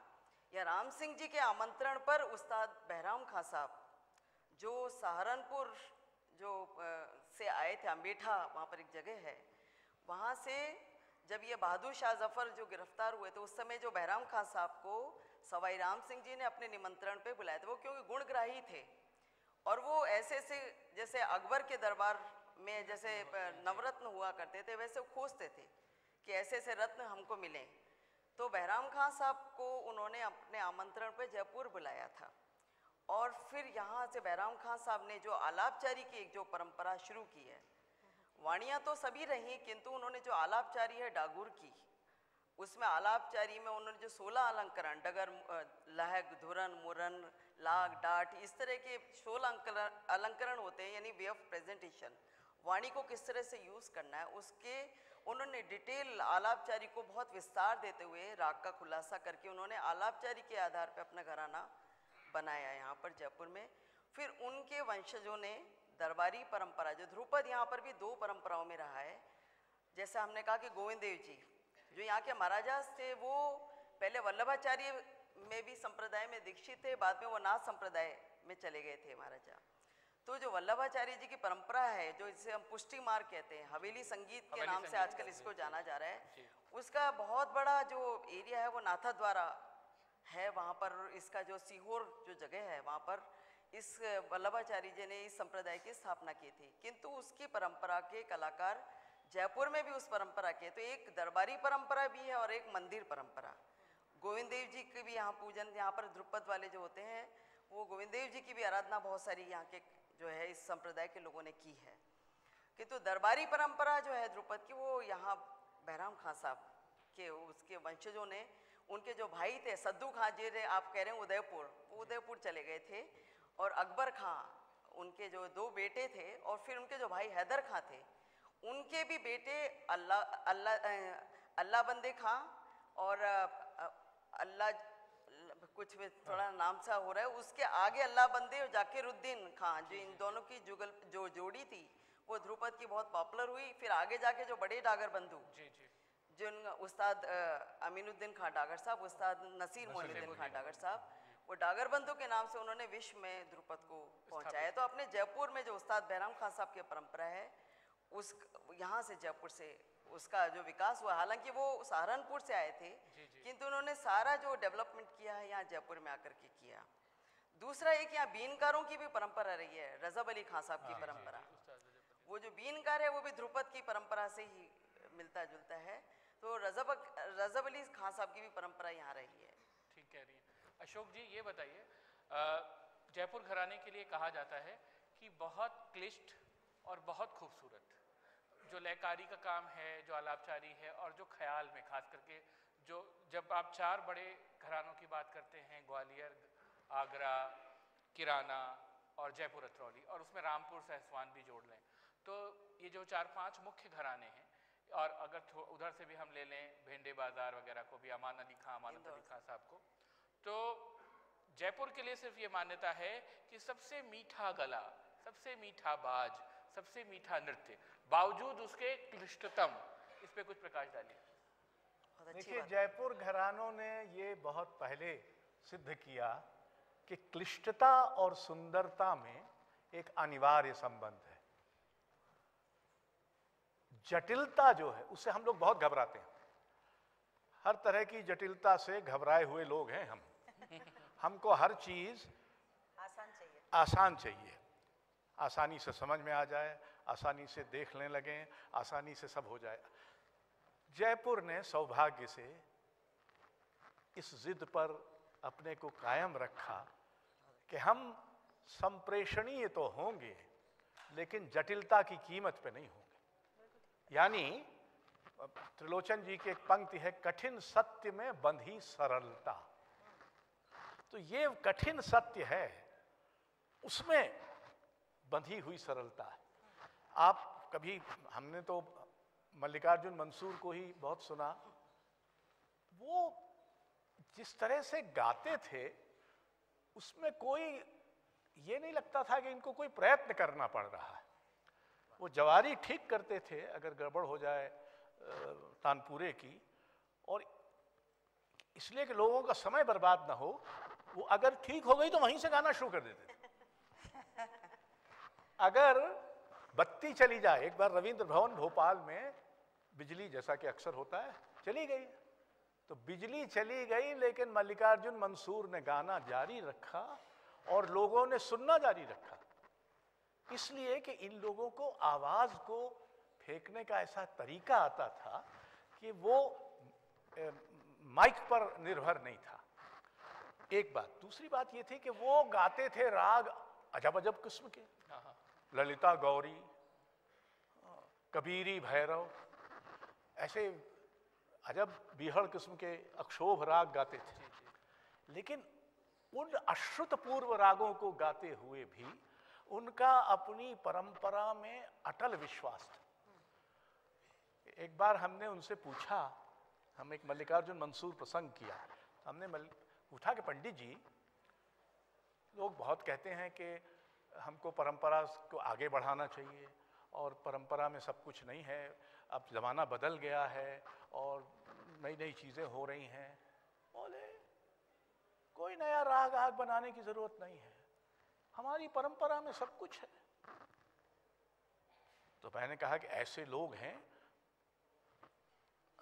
या राम सिंह जी के आमंत्रण पर उस्ताद बहराम खां साहब जो सहारनपुर जो से आए थे, अम्बेठा वहाँ पर एक जगह है, वहाँ से जब ये बहादुर शाह जफ़र जो गिरफ्तार हुए तो उस समय जो बहराम खां साहब को सवाई राम सिंह जी ने अपने निमंत्रण पे बुलाया था, वो क्योंकि गुणग्राही थे और वो ऐसे ऐसे जैसे अकबर के दरबार में जैसे नवरत्न हुआ करते थे वैसे खोजते थे कि ऐसे ऐसे रत्न हमको मिलें। तो बहराम खां साहब को उन्होंने अपने आमंत्रण पे जयपुर बुलाया था और फिर यहाँ से बहराम खां साहब ने जो आलापचारी की एक जो परंपरा शुरू की है, वाणियाँ तो सभी रहीं किंतु उन्होंने जो आलापचारी है डागुर की, उसमें आलापचारी में उन्होंने जो 16 अलंकरण डगर लहग धुरन मुरन लाग डाट इस तरह के 16 अलंकरण होते हैं, यानी वे ऑफ प्रेजेंटेशन, वाणी को किस तरह से यूज़ करना है उसके उन्होंने डिटेल आलापचारी को बहुत विस्तार देते हुए राग का खुलासा करके उन्होंने आलापचारी के आधार पर अपना घराना बनाया यहाँ पर जयपुर में। फिर उनके वंशजों ने दरबारी परंपरा जो ध्रुपद यहाँ पर भी दो परंपराओं में रहा है, जैसे हमने कहा कि गोविंद देव जी जो यहाँ के महाराजा थे वो पहले वल्लभाचार्य में भी संप्रदाय में दीक्षित थे, बाद में वो नाथ संप्रदाय में चले गए थे महाराजा। तो जो वल्लभाचार्य जी की परंपरा है जो जिसे हम पुष्टि मार्ग कहते हैं, हवेली संगीत के नाम से आजकल इसको जाना जा रहा है, उसका बहुत बड़ा जो एरिया है वो नाथा द्वारा है, वहाँ पर इसका जो सीहोर जो जगह है वहाँ पर इस वल्लभाचार्य जी ने इस संप्रदाय की स्थापना की थी, किंतु उसकी परंपरा के कलाकार जयपुर में भी उस परंपरा के, तो एक दरबारी परंपरा भी है और एक मंदिर परंपरा। गोविंद देव जी की भी यहाँ पूजन, यहाँ पर ध्रुपद वाले जो होते हैं वो गोविंद देव जी की भी आराधना बहुत सारी यहाँ के जो है इस संप्रदाय के लोगों ने की है, किंतु दरबारी परंपरा जो है ध्रुपद की वो यहाँ बहराम खां साहब के उसके वंशजों ने, उनके जो भाई थे सद्दू खां जी ने, आप कह रहे हैं उदयपुर, वो उदयपुर चले गए थे और अकबर खां उनके जो दो बेटे थे और फिर उनके जो भाई हैदर खां थे उनके भी बेटे अल्लाह बंदे खां और अल्लाह कुछ थोड़ा नाम सा हो रहा है, उसके आगे अल्लाह बंदे और जाकिरुद्दीन खां जो इन दोनों की जुगल जो जोड़ी थी वो ध्रुपद की बहुत पॉपुलर हुई। फिर आगे जाके जो बड़े डागर बंधु जिन उस्ताद अमीनुद्दीन खां डागर साहब, उस्ताद नसीर मोइनुद्दीन खां डागर साहब, वो डागर बंधु के नाम से उन्होंने विश्व में ध्रुपद को पहुँचाया। तो अपने जयपुर में जो उस्ताद बहराम खां साहब की परंपरा है उस यहाँ से जयपुर से उसका जो विकास हुआ, हालांकि वो सहारनपुर से आए थे किंतु उन्होंने सारा जो डेवलपमेंट किया है यहाँ जयपुर में आकर के किया। दूसरा एक यहाँ बीनकारों की भी परंपरा रही है, रजब अली खां साहब की परंपरा, वो जो बीनकार है वो भी ध्रुपद की परंपरा से ही मिलता जुलता है, तो रजब अली खां साहब की भी परंपरा यहाँ रही है। ठीक कह रही है। अशोक जी ये बताइए, जयपुर घराने के लिए कहा जाता है कि बहुत क्लिष्ट और बहुत खूबसूरत जो लयकारी का काम है, जो आलापचारी है और जो ख्याल में खास करके जो जब आप चार बड़े घरानों की बात करते हैं, ग्वालियर, आगरा, किराना और जयपुर अतरौली, और उसमें रामपुर सहसवान भी जोड़ लें तो ये जो 4-5 मुख्य घराने हैं, और अगर उधर से भी हम ले लें भेंडे बाजार वगैरह को भी, अमानत अली खां साहब को, तो जयपुर के लिए सिर्फ ये मान्यता है कि सबसे मीठा गला, सबसे मीठा बाज, सबसे मीठा नृत्य, बावजूद उसके क्लिष्टतम। इस पे कुछ प्रकाश डालिए। देखिए जयपुर घरानों ने ये बहुत पहले सिद्ध किया कि क्लिष्टता और सुंदरता में एक अनिवार्य संबंध है। जटिलता जो है उससे हम लोग बहुत घबराते हैं, हर तरह की जटिलता से घबराए हुए लोग हैं हम। हमको हर चीज आसान चाहिए, आसान चाहिए, आसानी से समझ में आ जाए, आसानी से देखने लगें, आसानी से सब हो जाए। जयपुर ने सौभाग्य से इस जिद पर अपने को कायम रखा कि हम संप्रेषणीय तो होंगे लेकिन जटिलता की कीमत पे नहीं होंगे। यानी त्रिलोचन जी की एक पंक्ति है, कठिन सत्य में बंधी सरलता। तो ये कठिन सत्य है, उसमें बंधी हुई सरलता है। आप कभी, हमने तो मल्लिकार्जुन मंसूर को ही बहुत सुना, वो जिस तरह से गाते थे उसमें कोई ये नहीं लगता था कि इनको कोई प्रयत्न करना पड़ रहा है। वो जवारी ठीक करते थे अगर गड़बड़ हो जाए तानपुरे की, और इसलिए कि लोगों का समय बर्बाद ना हो, वो अगर ठीक हो गई तो वहीं से गाना शुरू कर देते थे। अगर बत्ती चली जाए, एक बार रविंद्र भवन भोपाल में बिजली जैसा कि अक्सर होता है चली गई, तो बिजली चली गई लेकिन मल्लिकार्जुन मंसूर ने गाना जारी रखा और लोगों ने सुनना जारी रखा, इसलिए कि इन लोगों को आवाज़ को फेंकने का ऐसा तरीका आता था कि वो माइक पर निर्भर नहीं था। एक बात, दूसरी बात ये थी कि वो गाते थे राग अजब अजब किस्म के, ललिता गौरी, कबीरी भैरव, ऐसे अजब बीहड़ किस्म के अक्षोभ राग गाते थे, लेकिन उन अश्रुतपूर्व रागों को गाते हुए भी उनका अपनी परंपरा में अटल विश्वास था। एक बार हमने उनसे पूछा, हम एक मल्लिकार्जुन मंसूर प्रसंग किया, हमने उठा के पंडित जी, लोग बहुत कहते हैं कि हमको परंपरा को आगे बढ़ाना चाहिए और परंपरा में सब कुछ नहीं है, अब ज़माना बदल गया है और नई नई चीज़ें हो रही हैं। बोले कोई नया राग आग बनाने की ज़रूरत नहीं है, हमारी परंपरा में सब कुछ है। तो मैंने कहा कि ऐसे लोग हैं,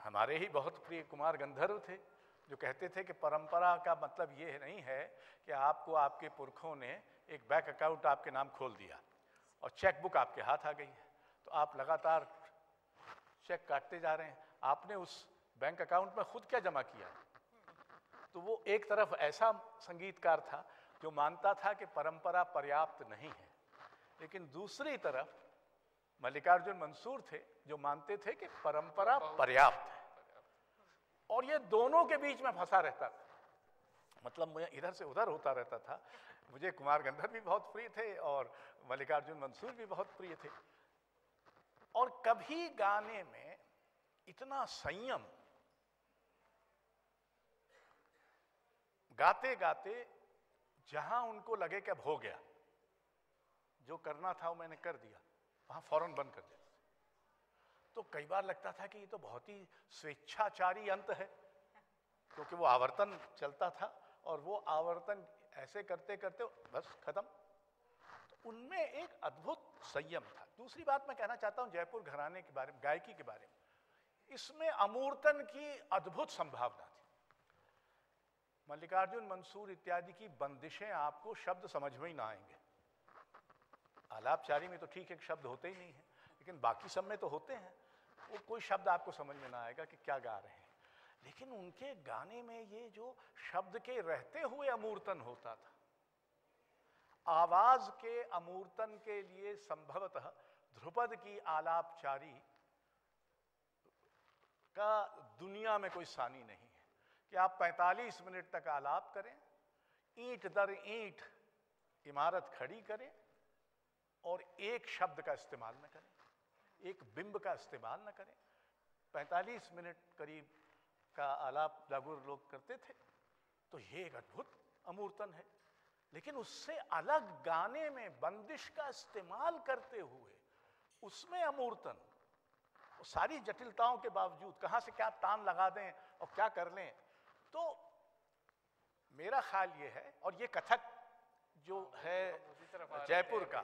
हमारे ही बहुत प्रिय कुमार गंधर्व थे जो कहते थे कि परंपरा का मतलब ये नहीं है कि आपको आपके पुरखों ने एक बैंक अकाउंट आपके नाम खोल दिया और चेकबुक आपके हाथ आ गई है तो आप लगातार चेक काटते जा रहे हैं, आपने उस बैंक अकाउंट में खुद क्या जमा किया। तो वो एक तरफ ऐसा संगीतकार था जो मानता था कि परंपरा पर्याप्त नहीं है, लेकिन दूसरी तरफ मल्लिकार्जुन मंसूर थे जो मानते थे कि परंपरा पर्याप्त है, और ये दोनों के बीच में फंसा रहता था, मतलब मैं इधर से उधर होता रहता था। मुझे कुमार गंधर्व भी बहुत प्रिय थे और मल्लिकार्जुन मंसूर भी बहुत प्रिय थे, और कभी गाने में इतना संयम, गाते गाते जहां उनको लगे कि अब हो गया, जो करना था वो मैंने कर दिया, वहां फौरन बंद कर दिया। तो कई बार लगता था कि ये तो बहुत ही स्वेच्छाचारी अंत है, क्योंकि वो आवर्तन चलता था और वो आवर्तन ऐसे करते करते बस खत्म। तो उनमें एक अद्भुत संयम था। दूसरी बात मैं कहना चाहता हूँ जयपुर घराने के बारे में, गायकी के बारे में, इसमें अमूर्तन की अद्भुत संभावना थी। मल्लिकार्जुन मंसूर इत्यादि की बंदिशें आपको शब्द समझ में ही ना आएंगे, आलापचारी में तो ठीक है शब्द होते ही नहीं है, लेकिन बाकी सब में तो होते हैं, वो कोई शब्द आपको समझ में ना आएगा कि क्या गा रहे हैं, लेकिन उनके गाने में ये जो शब्द के रहते हुए अमूर्तन होता था, आवाज के अमूर्तन के लिए संभवतः ध्रुपद की आलापचारी का दुनिया में कोई सानी नहीं है कि आप 45 मिनट तक आलाप करें, ईंट दर ईंट इमारत खड़ी करें और एक शब्द का इस्तेमाल न करें, एक बिंब का इस्तेमाल न करें। 45 मिनट करीब का आलाप लागुर लोग करते थे, तो ये एक अद्भुत अमूर्तन है। लेकिन उससे अलग गाने में बंदिश का इस्तेमाल करते हुए उसमें अमूर्तन, सारी जटिलताओं के बावजूद कहाँ से क्या तान लगा दें और क्या कर लें। तो मेरा ख्याल ये है, और ये कथक जो है जयपुर का,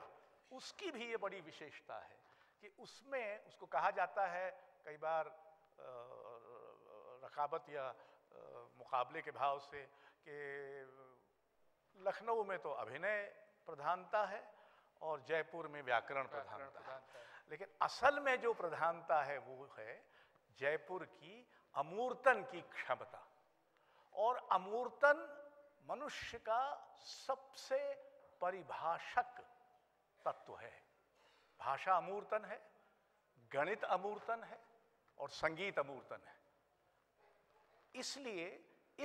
उसकी भी ये बड़ी विशेषता है कि उसमें, उसको कहा जाता है कई बार रकाबत या मुकाबले के भाव से, कि लखनऊ में तो अभिनय प्रधानता है और जयपुर में व्याकरण प्रधानता है, लेकिन असल में जो प्रधानता है वो है जयपुर की अमूर्तन की क्षमता। और अमूर्तन मनुष्य का सबसे परिभाषक तत्व है। भाषा अमूर्तन है, गणित अमूर्तन है और संगीत अमूर्तन है। इसलिए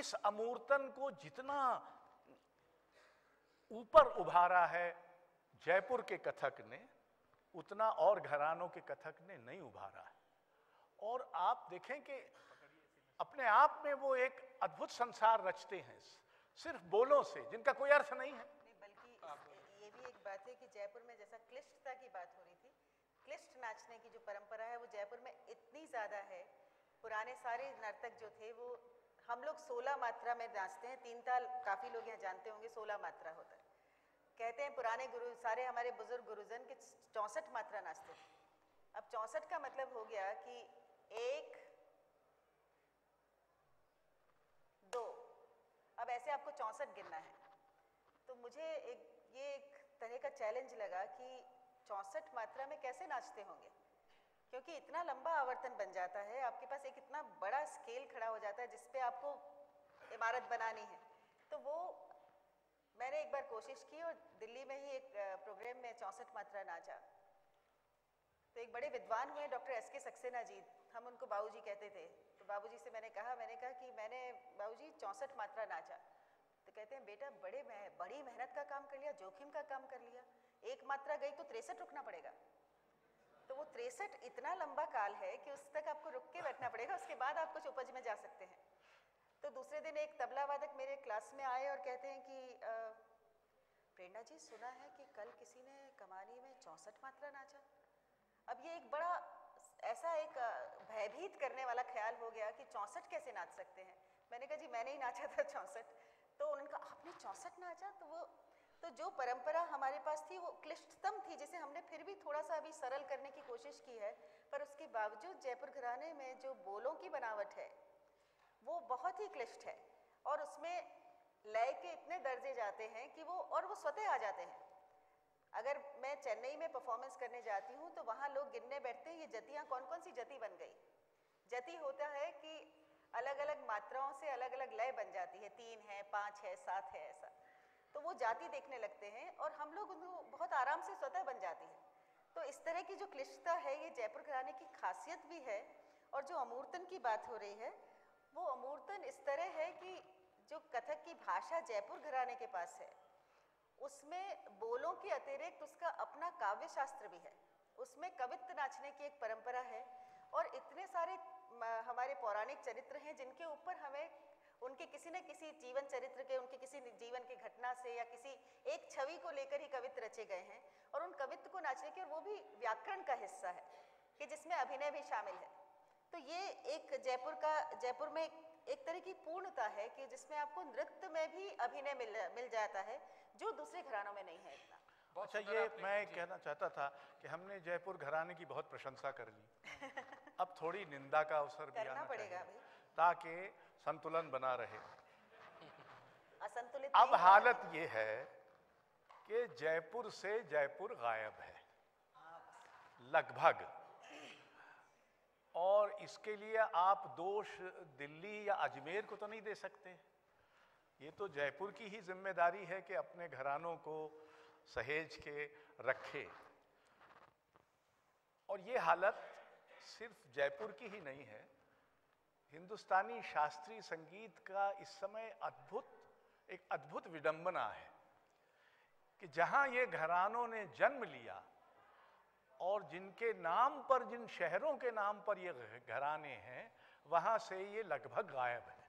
इस अमूर्तन को जितना ऊपर उभारा है जयपुर के कथक ने, उतना और घरानों के कथक ने नहीं उभारा है। और आप देखें कि अपने आप में वो एक अद्भुत संसार रचते हैं सिर्फ बोलों से, जिनका कोई अर्थ नहीं है। बल्कि ये भी एक बात है कि जयपुर में जैसा क्लिष्टता की बात हो रही थी, क्लिष्ट नाचने की जो परंपरा है वो जयपुर में इतनी ज़्यादा है। पुराने सारे नर्तक जो थे वो हम लोग 16 मात्रा में नाचते हैं, तीन ताल काफ़ी लोग यहाँ जानते होंगे, 16 मात्रा होता है। कहते हैं पुराने गुरु सारे हमारे बुजुर्ग गुरुजन के 64 मात्रा नाचते थे। अब 64 का मतलब हो गया कि 1, 2, अब ऐसे आपको 64 गिनना है। तो मुझे ये एक तरह का चैलेंज लगा कि 64 मात्रा में कैसे नाचते होंगे, क्योंकि इतना लंबा आवर्तन बन जाता है, आपके पास एक इतना बड़ा स्केल खड़ा हो जाता है जिस पे आपको इमारत बनानी है। तो वो मैंने एक बार कोशिश की और दिल्ली में ही एक प्रोग्राम में 64 मात्रा नाचा। तो एक बड़े विद्वान हुए डॉक्टर एस के सक्सेना जी, हम उनको बाबूजी कहते थे। तो बाबूजी से मैंने कहा कि मैंने बाबूजी 64 मात्रा नाचा। तो कहते हैं बेटा बड़ी मेहनत का काम कर लिया, जोखिम का काम कर लिया, एक मात्रा गई तो 63 रुकना पड़ेगा। तो वो 63 इतना लंबा काल है कि उस तक आपको रुक के बैठना पड़ेगा, उसके बाद आप कुछ उपज में जा सकते हैं। तो दूसरे दिन एक तबला वादक मेरे क्लास में आए और कहते हैं कि प्रेरणा जी, सुना है कि कल किसी ने कमानी में 64 मात्रा नाचा। अब ये एक बड़ा ऐसा एक भयभीत करने वाला ख्याल हो गया कि 64 कैसे नाच सकते हैं। मैंने कहा जी मैंने ही नाचा था 64। तो उन्होंने कहा आपने 64 नाचा। तो जो परंपरा हमारे पास थी वो क्लिष्टतम थी, जिसे हमने फिर भी थोड़ा सा अभी सरल करने की कोशिश की है, पर उसके बावजूद जयपुर घराने में जो बोलों की बनावट है वो बहुत ही क्लिष्ट है और उसमें लय के इतने दर्जे जाते हैं कि वो स्वतः आ जाते हैं। अगर मैं चेन्नई में परफॉर्मेंस करने जाती हूँ तो वहाँ लोग गिनने बैठते हैं ये जतियाँ कौन कौन सी जति बन गई। जति होता है कि अलग अलग मात्राओं से अलग अलग लय बन जाती है, 3 है, 5 है, 7 है, ऐसा। तो वो जाति देखने लगते हैं और हम लोग उनको बहुत आराम से स्वतः बन जाती है। तो इस तरह की जो क्लिष्टता है ये जयपुर घराने की खासियत भी है। और जो अमूर्तन की बात हो रही है, वो अमूर्तन इस तरह है कि जो कथक की भाषा जयपुर घराने के पास है उसमें बोलों के अतिरिक्त उसका अपना काव्य शास्त्र भी है, उसमें कवित्व नाचने की एक परंपरा है। और इतने सारे हमारे पौराणिक चरित्र हैं जिनके ऊपर हमें उनके किसी न किसी जीवन चरित्र के, उनके किसी जीवन की घटना से या किसी एक छवि को लेकर ही कवित्व रचे गए हैं। और उन कवित्व को नाचने के, और वो भी व्याकरण का हिस्सा है कि जिसमें अभिनय भी शामिल है। तो ये एक जयपुर में एक तरह की पूर्णता है कि जिसमें आपको नृत्य में भी अभिनय मिल जाता है, जो दूसरे घरानों में नहीं है इतना। अच्छा, ये मैं कहना चाहता था कि हमने जयपुर घराने की बहुत प्रशंसा कर ली, अब थोड़ी निंदा का अवसर भी आना पड़ेगा ताकि संतुलन बना रहे। असंतुलित अब हालत ये है कि जयपुर से जयपुर गायब है लगभग, और इसके लिए आप दोष दिल्ली या अजमेर को तो नहीं दे सकते। ये तो जयपुर की ही जिम्मेदारी है कि अपने घरानों को सहेज के रखे। और ये हालत सिर्फ जयपुर की ही नहीं है, हिंदुस्तानी शास्त्रीय संगीत का इस समय एक अद्भुत विडंबना है कि जहां ये घरानों ने जन्म लिया और जिनके नाम पर, जिन शहरों के नाम पर ये घराने हैं, वहां से ये लगभग गायब हैं।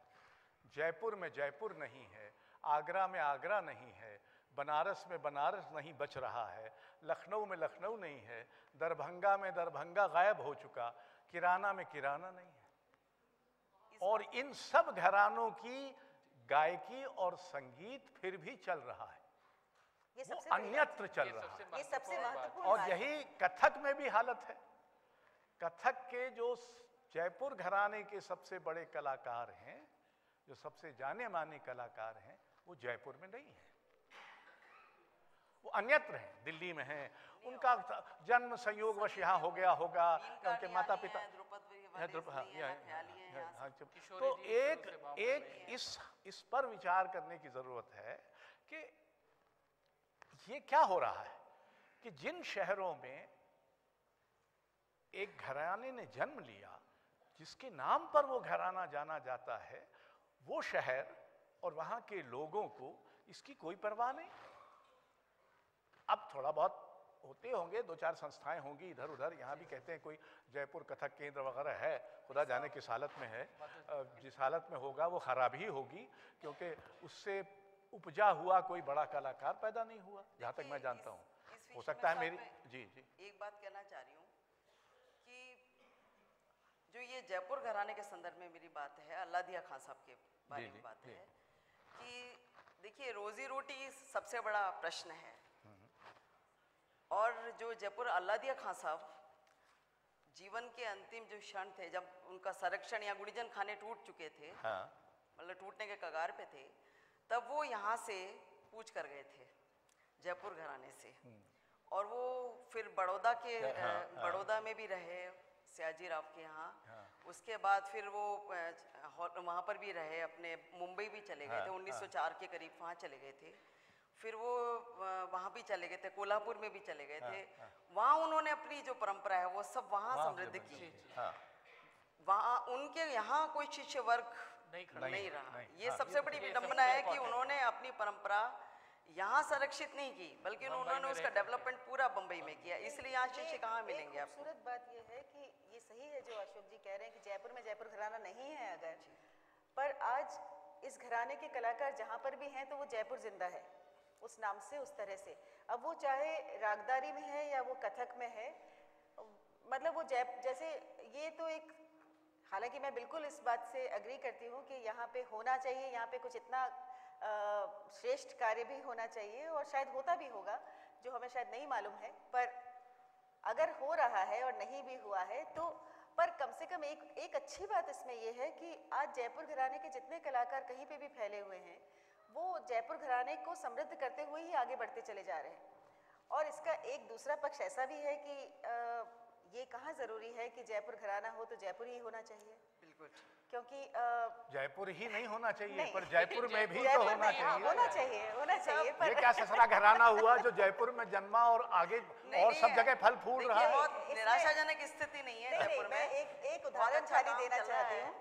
जयपुर में जयपुर नहीं है, आगरा में आगरा नहीं है, बनारस में बनारस नहीं बच रहा है, लखनऊ में लखनऊ नहीं है, दरभंगा में दरभंगा गायब हो चुका, किराना में किराना नहीं है। और इन सब घरानों की गायकी और संगीत फिर भी चल रहा है, वो अन्यत्र चल रहा है। ये सबसे महत्वपूर्ण। और यही कथक में भी हालत है। कथक के जो जयपुर घराने के सबसे बड़े कलाकार हैं, जो सबसे जाने माने कलाकार हैं, वो जयपुर में नहीं है, वो अन्यत्र हैं, दिल्ली में हैं। उनका जन्म संयोगवश यहाँ हो गया होगा, उनके माता पिता। तो एक इस पर विचार करने की जरूरत है कि ये क्या हो रहा है कि जिन शहरों में एक घराने ने जन्म लिया, जिसके नाम पर वो घराना जाना जाता है, वो शहर और वहाँ के लोगों को इसकी कोई परवाह नहीं। अब थोड़ा बहुत होते होंगे, 2-4 संस्थाएं होंगी इधर उधर, यहाँ भी कहते हैं कोई जयपुर कथक केंद्र वगैरह है, खुदा जाने किस हालत में है। जिस हालत में होगा वो खराब ही होगी, क्योंकि उससे उपजा हुआ कोई बड़ा कलाकार पैदा नहीं हुआ, जहाँ तक मैं जानता हूँ। हो सकता है मेरी जी जी एक बात कहना चाह रही हूँ कि जो ये जयपुर घराने के संदर्भ में मेरी बात है, अल्लादिया खान साहब के बारे में बात है कि देखिए रोजी रोटी सबसे बड़ा प्रश्न है और जो जयपुर अल्लादिया खान साहब जीवन के अंतिम जो क्षण थे जब उनका संरक्षण या गुणीजन खाने टूट चुके थे, मतलब टूटने के कगार पे थे, तब वो यहाँ से पूछ कर गए थे जयपुर घराने से और वो फिर बड़ौदा के बड़ौदा में भी रहे सियाजी राव के यहाँ, उसके बाद फिर वो वहाँ पर भी रहे, अपने मुंबई भी चले गए थे 1904 के करीब वहाँ चले गए थे, फिर वो वहाँ भी चले गए थे, कोल्हापुर में भी चले गए थे, वहाँ उन्होंने अपनी जो परंपरा है वो सब वहाँ समृद्ध की, वहाँ उनके यहाँ कोई शिष्य वर्ग नहीं रहा। ये सबसे बड़ी विडंबना है कि उन्होंने अपनी परंपरा यहाँ संरक्षित नहीं की बल्कि उन्होंने उसका डेवलपमेंट पूरा बम्बई में किया, इसलिए यहाँ शिष्य कहाँ मिलेंगे आपको। खूबसूरत बात ये है कि ये सही है जो अशोक जी कह रहे हैं कि जयपुर में जयपुर घराना नहीं है, अगर पर आज इस घराने के कलाकार जहाँ पर भी हैं तो वो जयपुर जिंदा है उस नाम से, उस तरह से। अब वो चाहे रागदारी में है या वो कथक में है, मतलब वो जैसे ये तो एक, हालांकि मैं बिल्कुल इस बात से एग्री करती हूँ कि यहाँ पे होना चाहिए, यहाँ पे कुछ इतना श्रेष्ठ कार्य भी होना चाहिए और शायद होता भी होगा जो हमें शायद नहीं मालूम है, पर अगर हो रहा है और नहीं भी हुआ है तो, पर कम से कम एक अच्छी बात इसमें यह है कि आज जयपुर घराने के जितने कलाकार कहीं पे भी फैले हुए हैं वो जयपुर घराने को समृद्ध करते हुए ही आगे बढ़ते चले जा रहे हैं। और इसका एक दूसरा पक्ष ऐसा भी है कि ये कहाँ ज़रूरी है कि जयपुर घराना हो तो जयपुर ही होना चाहिए, बिल्कुल, क्योंकि जयपुर ही नहीं होना चाहिए पर जयपुर में भी तो होना चाहिए। पर ये क्या ससरा घराना हुआ जो जयपुर में जन्मा और आगे और सब जगह फल फूल रहा है, बहुत निराशाजनक स्थिति नहीं है जयपुर में। एक उदाहरण खाली देना चाहती हूँ,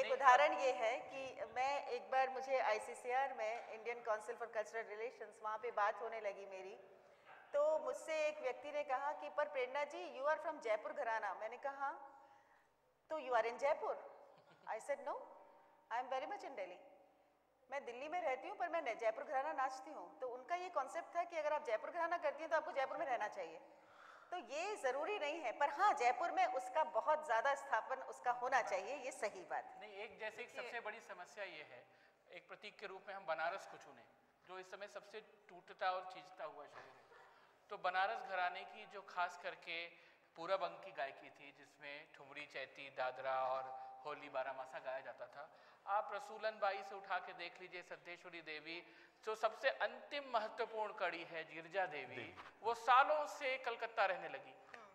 एक उदाहरण ये है कि मैं एक बार, मुझे ICCR में Indian council for cultural relations, वहाँ पे बात होने लगी मेरी, तो मुझसे एक व्यक्ति ने कहा कि पर Prerna ji you are from Jaipur घराना, मैंने कहा तो you are in Jaipur, I said no I am very much in Delhi, मैं दिल्ली में रहती हूँ पर मैं जयपुर घराना नाचती हूँ। तो उनका ये कॉन्सेप्ट था कि अगर आप जयपुर घराना करती हैं तो आपको जयपुर में रहना चाहिए, तो ये ज़रूरी नहीं है, पर हाँ जयपुर में उसका बहुत ज़्यादा स्थापन उसका होना चाहिए, ये सही बात है। नहीं, एक जैसे एक सबसे बड़ी समस्या ये है, एक प्रतीक के रूप में हम बनारस को चुने जो इस समय सबसे टूटता और चीजता हुआ शहर है, तो बनारस घराने की जो खास करके पूरब अंग की गायकी थी जिसमें ठुमरी, चैती, दादरा और होली, बारामासा गाया जाता था। आप रसूलन बाई से उठा के देख लीजिए, सिद्धेश्वरी देवी, जो सबसे अंतिम महत्वपूर्ण कड़ी है, गिरजा देवी, वो सालों से कलकत्ता रहने लगी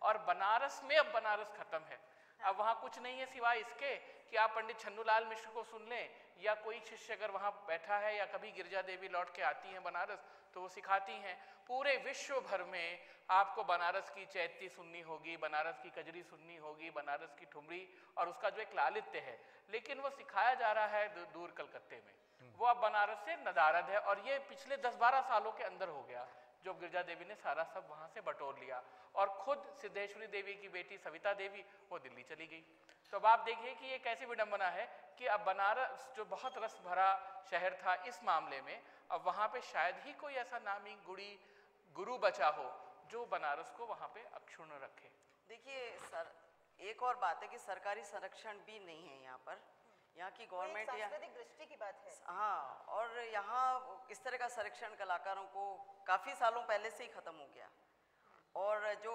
और बनारस में, अब बनारस खत्म है, अब वहाँ कुछ नहीं है सिवाय इसके कि आप पंडित छन्नूलाल मिश्र को सुन लें या कोई शिष्य अगर वहाँ बैठा है, या कभी गिरजा देवी लौट के आती हैं बनारस तो वो सिखाती हैं। पूरे विश्व भर में आपको बनारस की चैती सुननी होगी, बनारस की कजरी सुननी होगी, बनारस की ठुमरी और उसका जो एक लालित्य है, लेकिन वो सिखाया जा रहा है दूर कलकत्ते में, वो अब बनारस से नदारद है और ये पिछले 10-12 सालों के अंदर हो गया जो गिरजा देवी ने सारा सब वहाँ से बटोर लिया। और खुद सिद्धेश्वरी देवी की बेटी सविता देवी वो दिल्ली चली गई, तो अब आप देखिए कि ये कैसी विडंबना है कि अब बनारस जो बहुत रस भरा शहर था इस मामले में, अब वहाँ पे शायद ही कोई ऐसा नामी गुड़ी गुरु बचा हो जो बनारस को वहाँ पे अक्षुण्ण रखे। देखिए सर, एक और बात है कि सरकारी संरक्षण भी नहीं है यहाँ पर, यहाँ की गवर्नमेंट सांस्कृतिक दृष्टि की बात है, हाँ, और यहाँ इस तरह का संरक्षण कलाकारों को काफ़ी सालों पहले से ही ख़त्म हो गया। और जो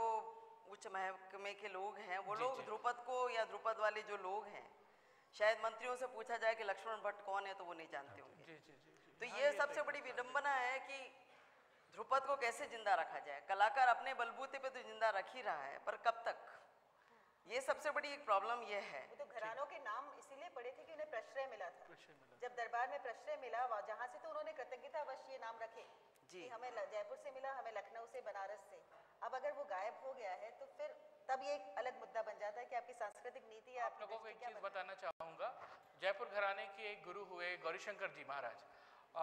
उच्च महकमे के लोग हैं वो लोग ध्रुपद को या ध्रुपद वाले जो लोग हैं, शायद मंत्रियों से पूछा जाए कि लक्ष्मण भट्ट कौन है तो वो नहीं जानते होंगे। तो ये सबसे बड़ी विडंबना है कि ध्रुपद को कैसे जिंदा रखा जाए, कलाकार अपने बलबूते पे तो जिंदा रख ही रहा है पर कब तक, ये सबसे बड़ी एक प्रॉब्लम ये है। तो घरानों के नाम इसीलिए पड़े थे कि उन्हें प्रश्रय मिला था, जब दरबार में प्रश्रय मिला जहाँ से, तो उन्होंने कृतज्ञता वश ये नाम रखे कि हमें जयपुर से मिला, हमें लखनऊ से, बनारस से। अब अगर वो गायब हो गया है तो फिर तब ये एक अलग मुद्दा बन जाता है कि आपकी सांस्कृतिक नीति। आप लोगों को एक चीज़ बताना चाहूँगा, जयपुर घराने के एक गुरु हुए गौरी शंकर जी महाराज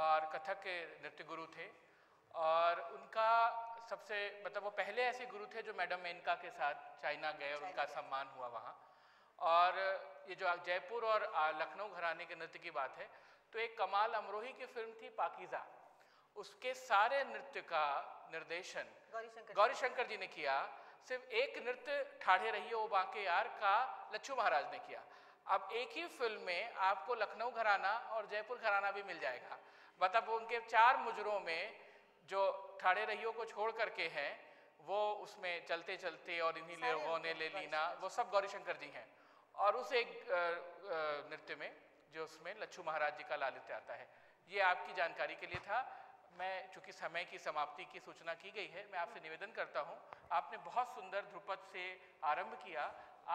और कथक के नृत्य गुरु थे, और उनका सबसे मतलब वो पहले ऐसे गुरु थे जो मैडम मेनका के साथ चाइना गए और उनका सम्मान हुआ वहाँ। और ये जो जयपुर और लखनऊ घराने के नृत्य की बात है, तो एक कमाल अमरोही की फिल्म थी पाकीज़ा, उसके सारे नृत्य का निर्देशन गौरी शंकर जी ने किया। सिर्फ एक नृत्य ठाढ़े रहिए ओ बांके यार का लच्छू महाराज ने किया। अब एक ही फिल्म में आपको लखनऊ घराना और जयपुर घराना भी मिल जाएगा। मतलब उनके चार मुजरों में जो ठाड़े रहियों को छोड़ करके हैं वो उसमें चलते चलते और इन्हीं लोगों ने ले लीना, वो सब गौरी शंकर जी हैं। और उस एक नृत्य में जो उसमें लच्छू महाराज जी का लालित्य आता है। ये आपकी जानकारी के लिए था। मैं चूँकि समय की समाप्ति की सूचना की गई है, मैं आपसे निवेदन करता हूँ, आपने बहुत सुंदर ध्रुपद से आरंभ किया।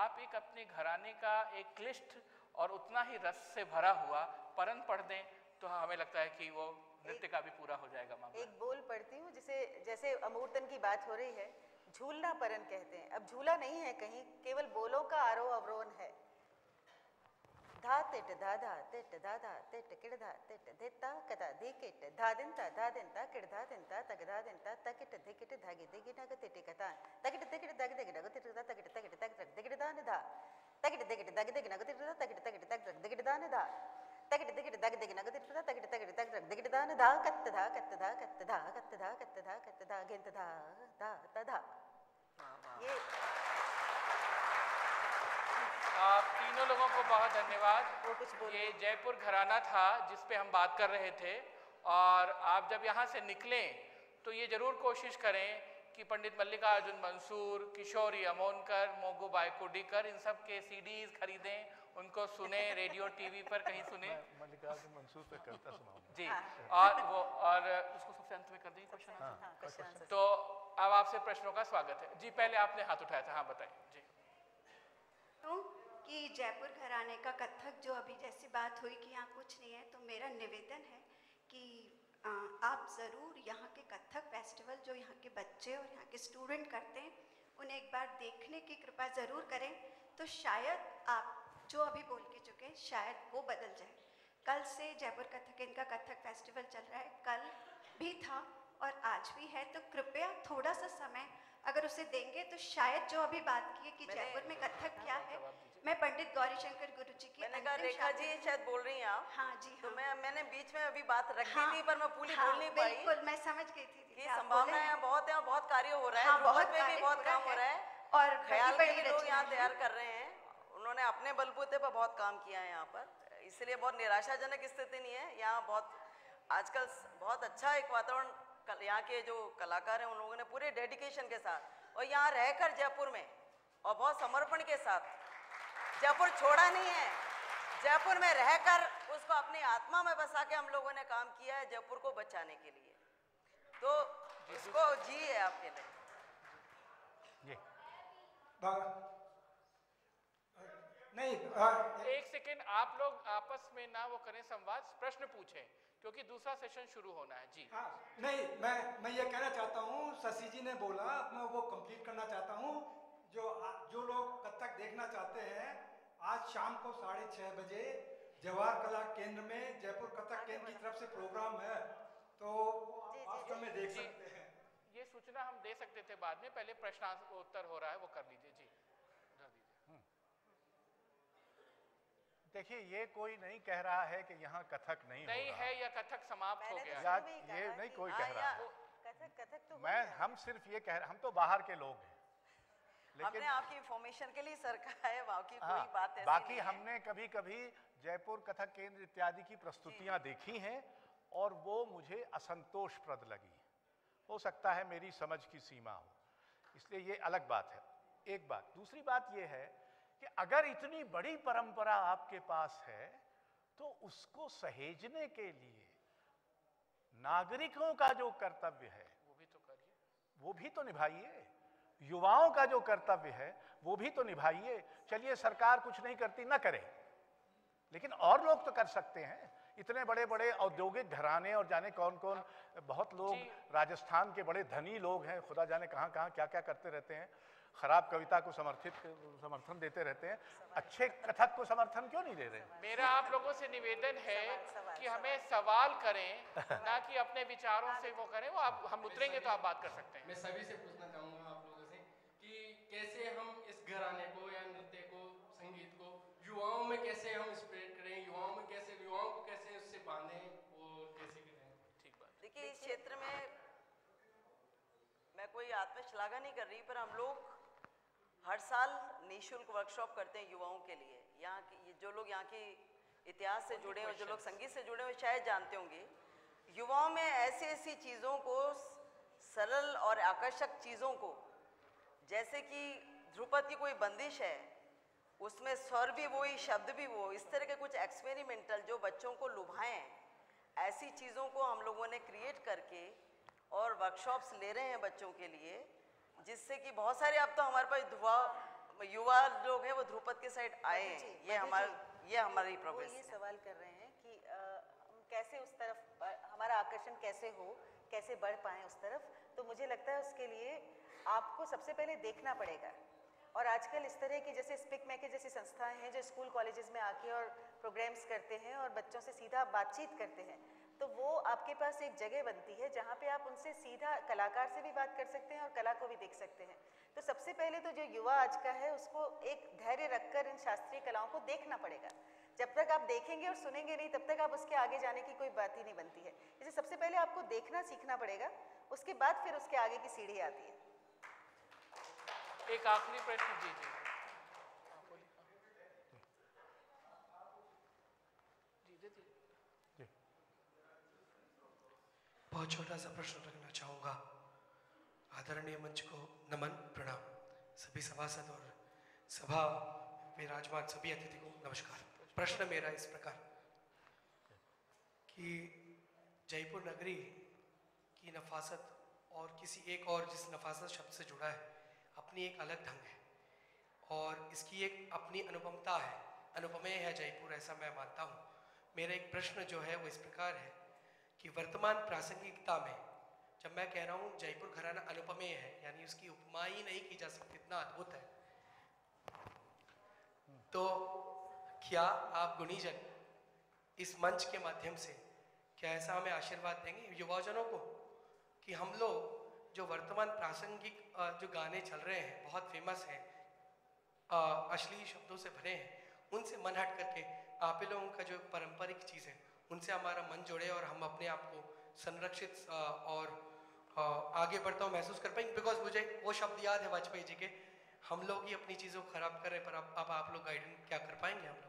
आप एक अपने घराने का एक क्लिष्ट और उतना ही रस से भरा हुआ परन पढ़ दें तो हमें लगता है कि वो नृत्य का भी पूरा हो जाएगा मामला। एक बोल पढ़ती हूँ, जिसे जैसे अमूर्तन की बात हो रही है, झूलना परन कहते हैं। अब झूला नहीं है कहीं, केवल बोलों का आरोह अवरोहन है। धा तिट धा धा तिट किड़ धा तिट धिता कदा धी किट धा दिनता किड़ धा दिनता तग धा दिनता तकिट धिकिट धागी दिगी नग तिट कता तकिट तिकिट दग दिग नग तिट धा तकिट तकिट तग तक दिगिट धा निधा तकिट तिकिट दग दिग नग तिट धा तकिट तकिट तग तक दिगिट धा निधा तकिट तिकिट दग दिग नग तिट धा तकिट तकिट तग तक दिगिट धा निधा कत धा कत धा कत धा कत धा कत धा कत धा गिंत धा धा तधा। ये आप तीनों लोगों को बहुत धन्यवाद। ये जयपुर घराना था जिसपे हम बात कर रहे थे। और आप जब यहाँ से निकलें तो ये ज़रूर कोशिश करें कि पंडित मल्लिकार्जुन मंसूर, किशोरी अमोनकर, मोगूबाई कुर्डिकर, इन सब के सीडीज खरीदें, उनको सुने, रेडियो टीवी पर कहीं सुने। मल्लिकार्जुन मंसूर पे करता सुनाऊं जी। और वो और उसको सबसे अंत में कर देंगे क्वेश्चन। तो अब आपसे प्रश्नों का स्वागत है जी। पहले आपने हाथ उठाया था, हाँ बताइए जी। कि जयपुर घराने का कथक जो अभी जैसी बात हुई कि यहाँ कुछ नहीं है, तो मेरा निवेदन है कि आप ज़रूर यहाँ के कथक फेस्टिवल जो यहाँ के बच्चे और यहाँ के स्टूडेंट करते हैं उन्हें एक बार देखने की कृपा ज़रूर करें। तो शायद आप जो अभी बोल के चुके हैं शायद वो बदल जाए। कल से जयपुर कथक, इनका कथक फेस्टिवल चल रहा है, कल भी था और आज भी है। तो कृपया थोड़ा सा समय अगर उसे देंगे तो शायद जो अभी बात की है कि जयपुर में कथक क्या है। मैं पंडित गौरी शंकर गुरु जी की, मैंने कहा रेखा जी शायद बोल रही हैं आप। हाँ जी, तो मैंने बीच में अभी बात रखी थी पर मैं पूरी बोल नहीं पाई। बिल्कुल, मैं समझ गई थी। संभावनाएं बहुत है और बहुत कार्य हो रहा है, बहुत में भी बहुत काम हो रहा है और ख्याल बड़ी लोग यहाँ तैयार कर रहे हैं। उन्होंने अपने बलबूते पर बहुत काम किया है यहाँ पर, इसलिए बहुत निराशाजनक स्थिति नहीं है। यहाँ बहुत आजकल बहुत अच्छा एक वातावरण, कल यहाँ के जो कलाकार हैं उन लोगों ने पूरे डेडिकेशन के साथ और यहाँ रहकर जयपुर में और बहुत समर्पण के साथ जयपुर छोड़ा नहीं है। जयपुर में रहकर उसको अपनी आत्मा में बसा के हम लोगों ने काम किया है जयपुर को बचाने के लिए। तो इसको जी है आपके लिए। नहीं, एक सेकेंड, आप लोग आपस में ना वो करें संवाद, प्रश्न पूछें क्योंकि दूसरा सेशन शुरू होना है जी। हाँ, नहीं, मैं ये कहना चाहता हूँ, शशि जी ने बोला, मैं वो कंप्लीट करना चाहता हूँ। जो लोग कथक देखना चाहते हैं, आज शाम को 6:30 बजे जवाहर कला केंद्र में जयपुर कथक केंद्र की तरफ से प्रोग्राम है, तो वास्तव में देख सकते हैं। ये सूचना हम दे सकते थे बाद में, पहले प्रश्नोत्तर हो रहा है वो कर लीजिए जी। देखिए, ये कोई नहीं कह रहा है कि यहाँ कथक नहीं है या कथक समाप्त हो गया। ये नहीं कोई कह रहा है कथक तो मैं हम सिर्फ ये कह रहे, हम तो बाहर के लोग हैं, लेकिन हमने आपकी इन्फॉर्मेशन के लिए सरका है। कोई बात ऐसी बाकी हमने कभी कभी जयपुर कथक केंद्र इत्यादि की प्रस्तुतियाँ देखी हैं और वो मुझे असंतोषप्रद लगी। हो सकता है मेरी समझ की सीमा हो, इसलिए ये अलग बात है। एक बात, दूसरी बात ये है कि अगर इतनी बड़ी परंपरा आपके पास है तो उसको सहेजने के लिए नागरिकों का जो कर्तव्य है वो भी तो करिए, वो भी तो निभाइए। युवाओं का जो कर्तव्य है वो भी तो निभाइए। चलिए, सरकार कुछ नहीं करती, ना करे, लेकिन और लोग तो कर सकते हैं। इतने बड़े बड़े औद्योगिक घराने और जाने कौन कौन, बहुत लोग राजस्थान के बड़े धनी लोग हैं, खुदा जाने कहाँ कहाँ क्या क्या करते रहते हैं, खराब कविता को समर्थन देते रहते हैं, अच्छे कथक को समर्थन क्यों नहीं दे रहे? मेरा आप लोगों से निवेदन है कि हमें सवाल करें ना कि अपने विचारों से वो करें। वो आप, हम उतरेंगे तो आप बात कर सकते हैं। मैं सभी से पूछना चाहूँगा आप लोगों से कि कैसे हम इस घराने को या नृत्य को, संगीत को युवाओं में कैसे हम स्प्रेड करें, युवाओं को कैसे उससे बांधें और कैसे करें। ठीक बात। देखिए, इस क्षेत्र में कोई आत्मश्लाघा नहीं कर रही, पर हम लोग हर साल निःशुल्क वर्कशॉप करते हैं युवाओं के लिए। यहाँ के जो लोग यहाँ के इतिहास से जुड़े हैं, जो लोग संगीत से जुड़े हैं, शायद जानते होंगे युवाओं में ऐसी ऐसी चीज़ों को, सरल और आकर्षक चीज़ों को, जैसे कि ध्रुपद की कोई बंदिश है, उसमें स्वर भी वही, शब्द भी वो, इस तरह के कुछ एक्सपेरिमेंटल जो बच्चों को लुभाएं, ऐसी चीज़ों को हम लोगों ने क्रिएट करके और वर्कशॉप्स ले रहे हैं बच्चों के लिए, जिससे कि बहुत सारे अब तो हमारे पास युवा लोग हैं वो ध्रुपद के साइड आए हैं। ये हमारी प्रोग्रेस। ये सवाल कर रहे हैं कि हम कैसे उस तरफ हमारा आकर्षण कैसे हो, कैसे बढ़ पाएँ उस तरफ। तो मुझे लगता है उसके लिए आपको सबसे पहले देखना पड़ेगा। और आजकल इस तरह की जैसे स्पिकमैक के जैसी संस्थाएं हैं जो स्कूल कॉलेजेस में आके और प्रोग्राम्स करते हैं और बच्चों से सीधा बातचीत करते हैं, तो वो आपके पास एक जगह बनती है जहाँ पे आप उनसे सीधा कलाकार से भी बात कर सकते हैं और कला को भी देख सकते हैं। तो सबसे पहले तो जो युवा आज का है उसको एक धैर्य रखकर इन शास्त्रीय कलाओं को देखना पड़ेगा। जब तक आप देखेंगे और सुनेंगे नहीं तब तक आप उसके आगे जाने की कोई बात ही नहीं बनती है। इसे सबसे पहले आपको देखना सीखना पड़ेगा, उसके बाद फिर उसके आगे की सीढ़ी आती है। एक आखिरी प्रश्न जी। बहुत छोटा सा प्रश्न रखना चाहूँगा। आदरणीय मंच को नमन प्रणाम, सभी सभासद और सभा विराजमान सभी अतिथि को नमस्कार। प्रश्न मेरा इस प्रकार कि जयपुर नगरी की नफासत और किसी एक और जिस नफासत शब्द से जुड़ा है अपनी एक अलग ढंग है और इसकी एक अपनी अनुपमता है, अनुपमेय है जयपुर, ऐसा मैं मानता हूँ। मेरा एक प्रश्न जो है वो इस प्रकार है कि वर्तमान प्रासंगिकता में जब मैं कह रहा हूँ जयपुर घराना अनुपमेय है, यानी उसकी उपमा ही नहीं की जा सकती, इतना अद्भुत है, तो क्या आप गुणीजन इस मंच के माध्यम से क्या ऐसा हमें आशीर्वाद देंगे युवाजनों को कि हम लोग जो वर्तमान प्रासंगिक जो गाने चल रहे हैं बहुत फेमस हैं, अश्लील शब्दों से भरे हैं, उनसे मन हट करके आप लोगों का जो पारंपरिक चीज़ है उनसे हमारा मन जुड़े और हम अपने आप को संरक्षित और आगे बढ़ता हुआ महसूस कर पाएंगे? बिकॉज मुझे वो शब्द याद है वाजपेयी जी के, हम लोग ही अपनी चीज़ों को खराब कर रहे हैं, पर अब आप लोग गाइडेंस क्या कर पाएंगे हम लोगों को?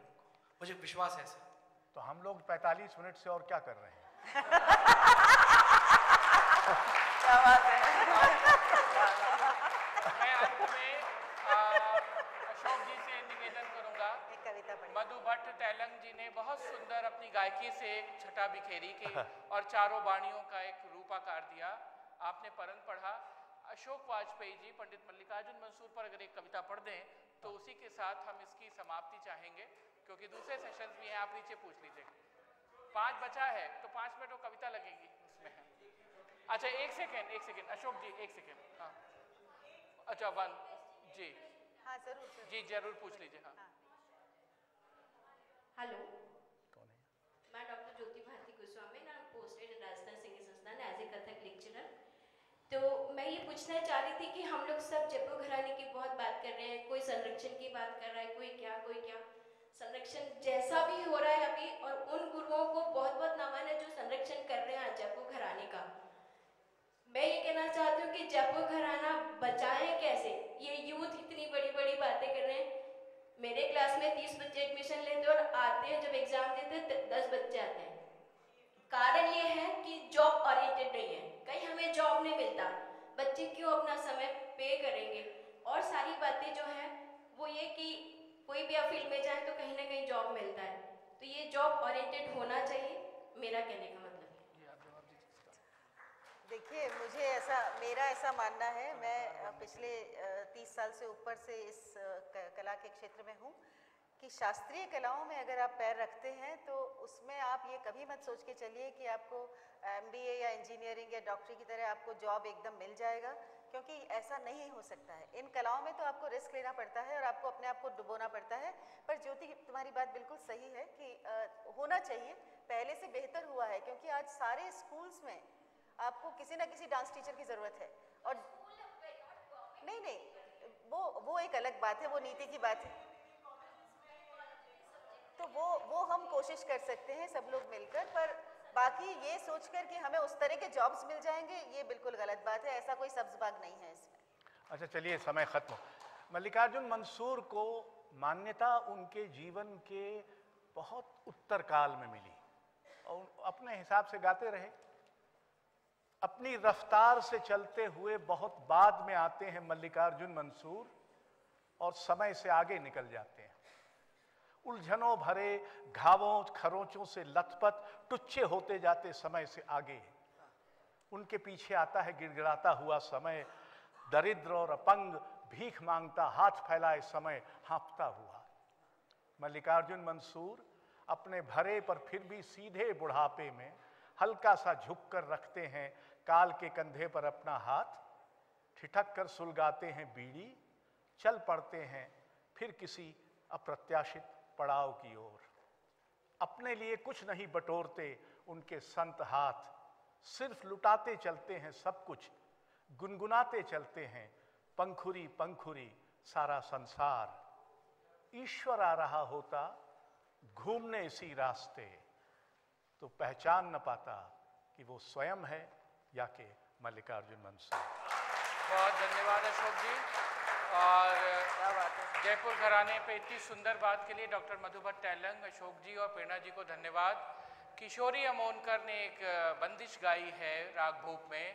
मुझे विश्वास है सर। तो हम लोग 45 मिनट से और क्या कर रहे हैं? क्या बात है। मैं अंत में अशोक जी से निवेदन करूंगा, मधु भट्ट तेलंग जी ने बहुत सुंदर अपनी गायकी से एक छटा बिखेरी की और चारों वाणियों का एक रूपाकार दिया। आपने परंत पढ़ा। अशोक वाजपेयी जी पंडित मल्लिकार्जुन मंसूर पर अगर एक कविता पढ़ दें तो उसी के साथ हम इसकी समाप्ति चाहेंगे, क्योंकि दूसरे सेशंस भी हैं। आप नीचे पूछ लीजिएगा, 5 बचा है तो 5 मिनट वो कविता लगेगी उसमें। अच्छा एक सेकेंड अशोक जी, एक सेकेंड। हाँ अच्छा, वन जी। हाँ जरूर जी, जरूर पूछ लीजिए। हाँ हेलो, कौन है? मैं डॉक्टर ज्योति भारती गोस्वामी, ना पोस्टेड राजस्थान संगीत संस्थान एज ए कथक लेक्चरर। तो मैं ये पूछना चाह रही थी कि हम लोग सब जयपुर घराने की बहुत बात कर रहे हैं, कोई संरक्षण की बात कर रहा है, कोई क्या संरक्षण जैसा भी हो रहा है अभी। और उन गुरुओं को बहुत बहुत नमन है जो संरक्षण कर रहे हैं जयपुर घराने का। मैं ये कहना चाहती हूँ कि जयपुर घराना बचाएं कैसे? ये यूथ इतनी बड़ी बड़ी बातें कर रहे हैं। मेरे क्लास में 30 बच्चे एडमिशन लेते हैं और आते हैं, जब एग्जाम देते हैं 10 बच्चे आते हैं। कारण ये है कि जॉब ओरिएंटेड नहीं है, कहीं हमें जॉब नहीं मिलता, बच्चे क्यों अपना समय पे करेंगे? और सारी बातें जो है वो ये कि कोई भी आप फील्ड में जाए तो कहीं ना कहीं जॉब मिलता है, तो ये जॉब ओरिएंटेड होना चाहिए, मेरा कहने का मतलब। देखिए मुझे मेरा ऐसा मानना है, मैं पिछले 30 साल से ऊपर से इस कला के क्षेत्र में हूँ, कि शास्त्रीय कलाओं में अगर आप पैर रखते हैं तो उसमें आप ये कभी मत सोच के चलिए कि आपको MBA या इंजीनियरिंग या डॉक्टरी की तरह आपको जॉब एकदम मिल जाएगा, क्योंकि ऐसा नहीं हो सकता है। इन कलाओं में तो आपको रिस्क लेना पड़ता है और आपको अपने आप को डुबोना पड़ता है। पर ज्योति, तुम्हारी बात बिल्कुल सही है कि होना चाहिए, पहले से बेहतर हुआ है, क्योंकि आज सारे स्कूल्स में आपको किसी ना किसी डांस टीचर की ज़रूरत है। और नहीं, वो एक अलग बात है, वो नीति की बात है, तो वो हम कोशिश कर सकते हैं सब लोग मिलकर। पर बाकी ये सोचकर कि हमें उस तरह के जॉब्स मिल जाएंगे, ये बिल्कुल गलत बात है, ऐसा कोई सब्ज बाग नहीं है इसमें। अच्छा चलिए, समय खत्म। मल्लिकार्जुन मंसूर को मान्यता उनके जीवन के बहुत उत्तरकाल में मिली और अपने हिसाब से गाते रहे, अपनी रफ्तार से चलते हुए बहुत बाद में आते हैं मल्लिकार्जुन मंसूर और समय से आगे निकल जाते हैं। उलझनों भरे, घावों खरोंचों से लथपथ, टुच्चे होते जाते समय से आगे। उनके पीछे आता है गिड़गिड़ाता हुआ समय, दरिद्र और अपंग, भीख मांगता, हाथ फैलाए समय, हाँफता हुआ। मल्लिकार्जुन मंसूर अपने भरे पर फिर भी सीधे बुढ़ापे में हल्का सा झुक कर रखते हैं काल के कंधे पर अपना हाथ, ठिठक कर सुलगाते हैं बीड़ी, चल पड़ते हैं फिर किसी अप्रत्याशित पड़ाव की ओर। अपने लिए कुछ नहीं बटोरते उनके संत हाथ, सिर्फ लुटाते चलते हैं सब कुछ, गुनगुनाते चलते हैं पंखुरी पंखुरी सारा संसार। ईश्वर आ रहा होता घूमने इसी रास्ते तो पहचान न पाता कि वो स्वयं है या कि मल्लिकार्जुन मंसूर। बहुत धन्यवाद अशोक जी, और क्या बात है जयपुर घराने पे इतनी सुंदर बात के लिए डॉक्टर मधु भट्ट तेलंग, अशोक जी और प्रेरणा जी को धन्यवाद। किशोरी अमोनकर ने एक बंदिश गाई है राग भूप में,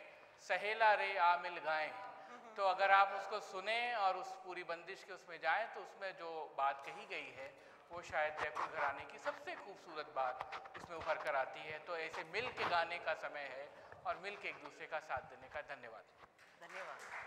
सहेला रे आ मिल गाएं, तो अगर आप उसको सुने और उस पूरी बंदिश के उसमें जाएं तो उसमें जो बात कही गई है वो शायद जयपुर घराने की सबसे खूबसूरत बात इसमें उभर कर आती है। तो ऐसे मिल के गाने का समय है और मिल के एक दूसरे का साथ देने का। धन्यवाद।